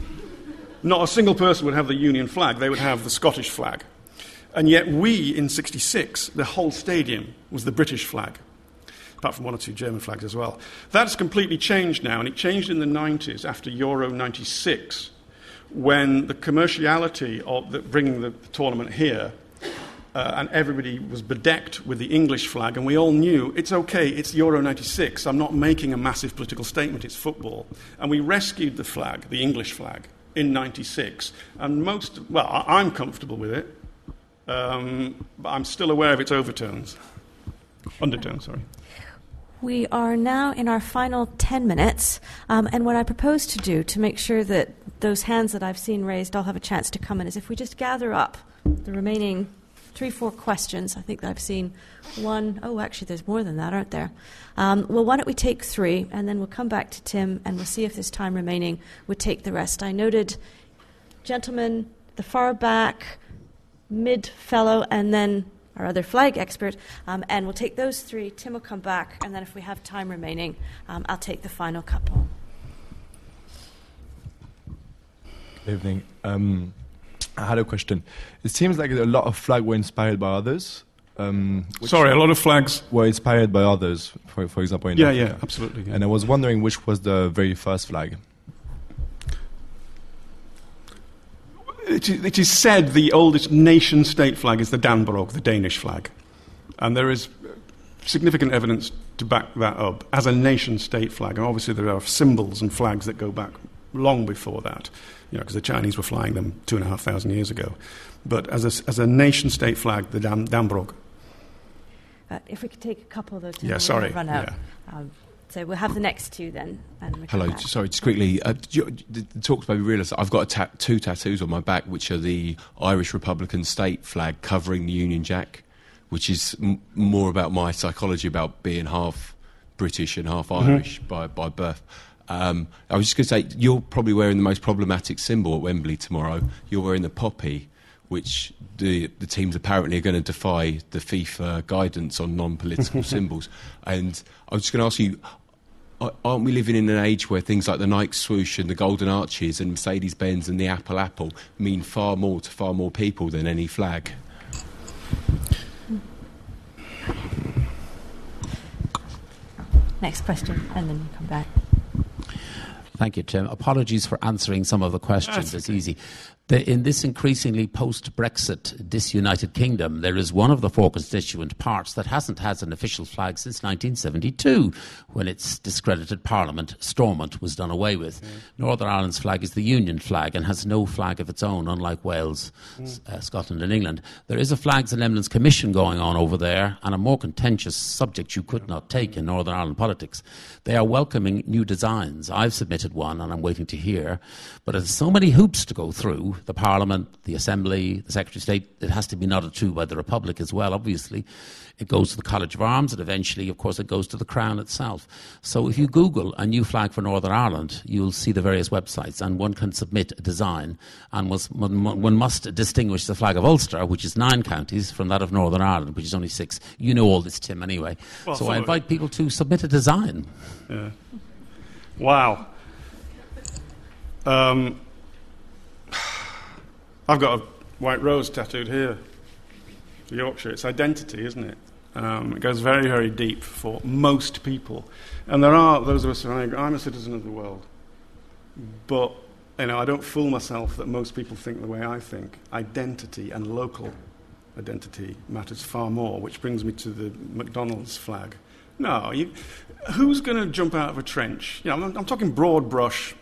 not a single person would have the Union flag. They would have the Scottish flag. And yet we, in sixty-six, the whole stadium was the British flag, apart from one or two German flags as well. That's completely changed now, and it changed in the nineties after Euro ninety-six, when the commerciality of the, bringing the tournament here Uh, and everybody was bedecked with the English flag, and we all knew, it's okay, it's Euro ninety-six, I'm not making a massive political statement, it's football. And we rescued the flag, the English flag, in ninety-six. And most, well, I, I'm comfortable with it, um, but I'm still aware of its overtones. Undertones, sorry. We are now in our final ten minutes, um, and what I propose to do, to make sure that those hands that I've seen raised all have a chance to come in, is if we just gather up the remaining... Three, four questions. I think I've seen one. Oh, actually, there's more than that, aren't there? Um, well, why don't we take three, and then we'll come back to Tim, and we'll see if there's time remaining. We'll take the rest. I noted gentleman, the far back, mid fellow, and then our other flag expert. Um, and we'll take those three. Tim will come back, and then if we have time remaining, um, I'll take the final couple. Good evening. Um, I had a question. It seems like a lot of flags were inspired by others, Um, Sorry, a lot of flags were inspired by others, for, for example, in yeah, Africa. Yeah, absolutely. Yeah. And I was wondering which was the very first flag. It is, it is said the oldest nation-state flag is the Dannebrog, the Danish flag. And there is significant evidence to back that up as a nation-state flag. And obviously there are symbols and flags that go back long before that, you know, because the Chinese were flying them two and a half thousand years ago. But as a, as a nation-state flag, the Dan- Dannebrog. Uh, if we could take a couple of those. Yeah, sorry. Run out. Yeah. Um, so we'll have the next two then. And we'll Hello, sorry, just quickly. Uh, you, the talk's made me realise I've got a ta- two tattoos on my back, which are the Irish Republican state flag covering the Union Jack, which is m- more about my psychology about being half British and half Irish mm-hmm. by, by birth. Um, I was just going to say, you're probably wearing the most problematic symbol at Wembley tomorrow. You're wearing the poppy, which the the teams apparently are going to defy the FIFA guidance on non-political symbols. And I was just going to ask you, aren't we living in an age where things like the Nike swoosh and the Golden Arches and Mercedes-Benz and the Apple Apple mean far more to far more people than any flag? Next question, and then you come back. Thank you, Tim. Apologies for answering some of the questions. That's it's okay. easy. The, in this increasingly post-Brexit disunited kingdom, there is one of the four constituent parts that hasn't had an official flag since nineteen seventy-two, when its discredited parliament, Stormont, was done away with. Mm. Northern Ireland's flag is the Union flag and has no flag of its own, unlike Wales, mm. uh, Scotland and England. There is a Flags and Emblems Commission going on over there, and a more contentious subject you could not take in Northern Ireland politics. They are welcoming new designs. I've submitted one, and I'm waiting to hear. But there's so many hoops to go through. The Parliament, the Assembly, the Secretary of State, it has to be nodded to by the Republic as well, obviously. It goes to the College of Arms, and eventually, of course, it goes to the Crown itself. So if you Google a new flag for Northern Ireland, you'll see the various websites, and one can submit a design, and one must distinguish the flag of Ulster, which is nine counties, from that of Northern Ireland, which is only six. You know all this, Tim, anyway. Well, so I invite people to submit a design. Yeah. Wow. Um... I've got a white rose tattooed here, Yorkshire. It's identity, isn't it? Um, it goes very, very deep for most people. And there are those of us who are like, I'm a citizen of the world. But, you know, I don't fool myself that most people think the way I think. Identity and local identity matters far more, which brings me to the McDonald's flag. No, you, who's going to jump out of a trench? You know, I'm, I'm talking broad brush.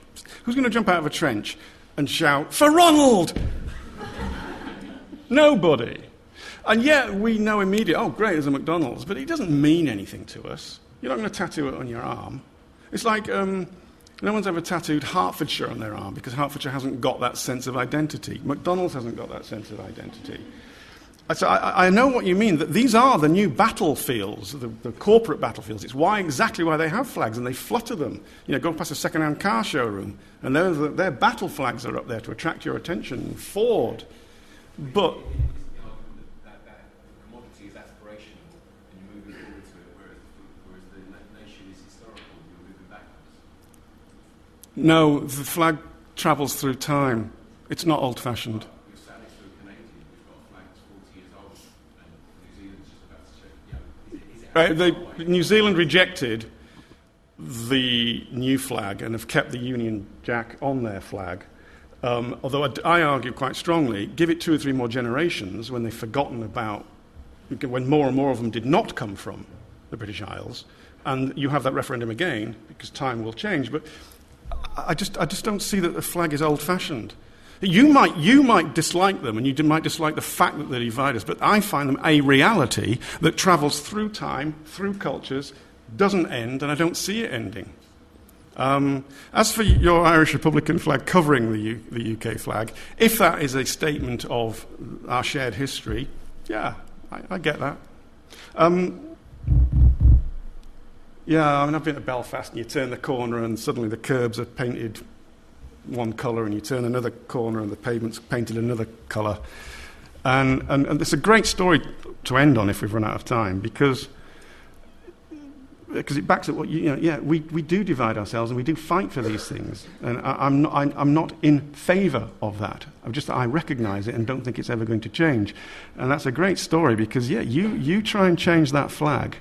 Who's going to jump out of a trench and shout, for Ronald? Nobody. And yet we know immediately, oh, great, there's a McDonald's, but it doesn't mean anything to us. You're not going to tattoo it on your arm. It's like um, no one's ever tattooed Hertfordshire on their arm because Hertfordshire hasn't got that sense of identity. McDonald's hasn't got that sense of identity. So I, I know what you mean, that these are the new battlefields, the, the corporate battlefields. It's why exactly why they have flags, and they flutter them. You know, go past a second-hand car showroom, and the, their battle flags are up there to attract your attention. Ford. But no, the flag travels through time. It's not old-fashioned. Right, the, New Zealand rejected the new flag and have kept the Union Jack on their flag. Um, although I, I argue quite strongly, give it two or three more generations when they've forgotten about, when more and more of them did not come from the British Isles, and you have that referendum again because time will change. But I just, I just don't see that the flag is old-fashioned. You might, you might dislike them, and you might dislike the fact that they divide us, but I find them a reality that travels through time, through cultures, doesn't end, and I don't see it ending. Um, as for your Irish Republican flag covering the, U- the U K flag, if that is a statement of our shared history, yeah, I, I get that. Um, yeah, I mean, I've been to Belfast, and you turn the corner, and suddenly the curbs are painted one colour, and you turn another corner and the pavement's painted another colour. And, and, and it's a great story to end on if we've run out of time, because because it backs up what you, you know. Yeah, we, we do divide ourselves and we do fight for these things, and I, I'm not I'm, I'm not in favour of that. I'm just I recognise it and don't think it's ever going to change, and that's a great story because yeah, you you try and change that flag,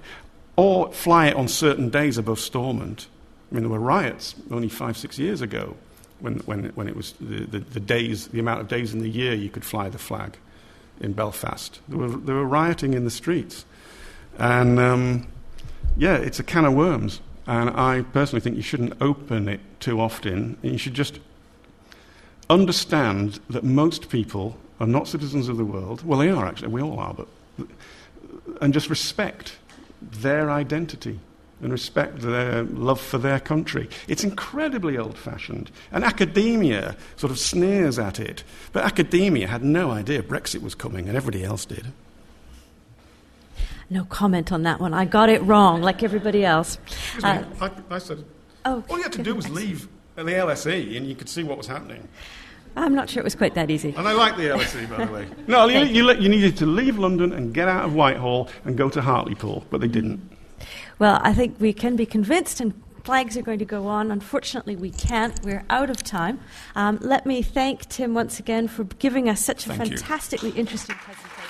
or fly it on certain days above Stormont. I mean, there were riots only five six years ago, when when when it was the, the, the days the amount of days in the year you could fly the flag, in Belfast. There were there were rioting in the streets, and. Um, Yeah, it's a can of worms, and I personally think you shouldn't open it too often. You should just understand that most people are not citizens of the world. Well, they are, actually. We all are, but... And just respect their identity and respect their love for their country. It's incredibly old-fashioned, and academia sort of sneers at it. But academia had no idea Brexit was coming, and everybody else did. No comment on that one. I got it wrong, like everybody else. Uh, I, I said, oh, all you had to do was leave the L S E and you could see what was happening. I'm not sure it was quite that easy. And I like the L S E, by the way. No, you, you, you needed to leave London and get out of Whitehall and go to Hartlepool, but they didn't. Well, I think we can be convinced, and flags are going to go on. Unfortunately, we can't. We're out of time. Um, let me thank Tim once again for giving us such a thank fantastically you. Interesting presentation.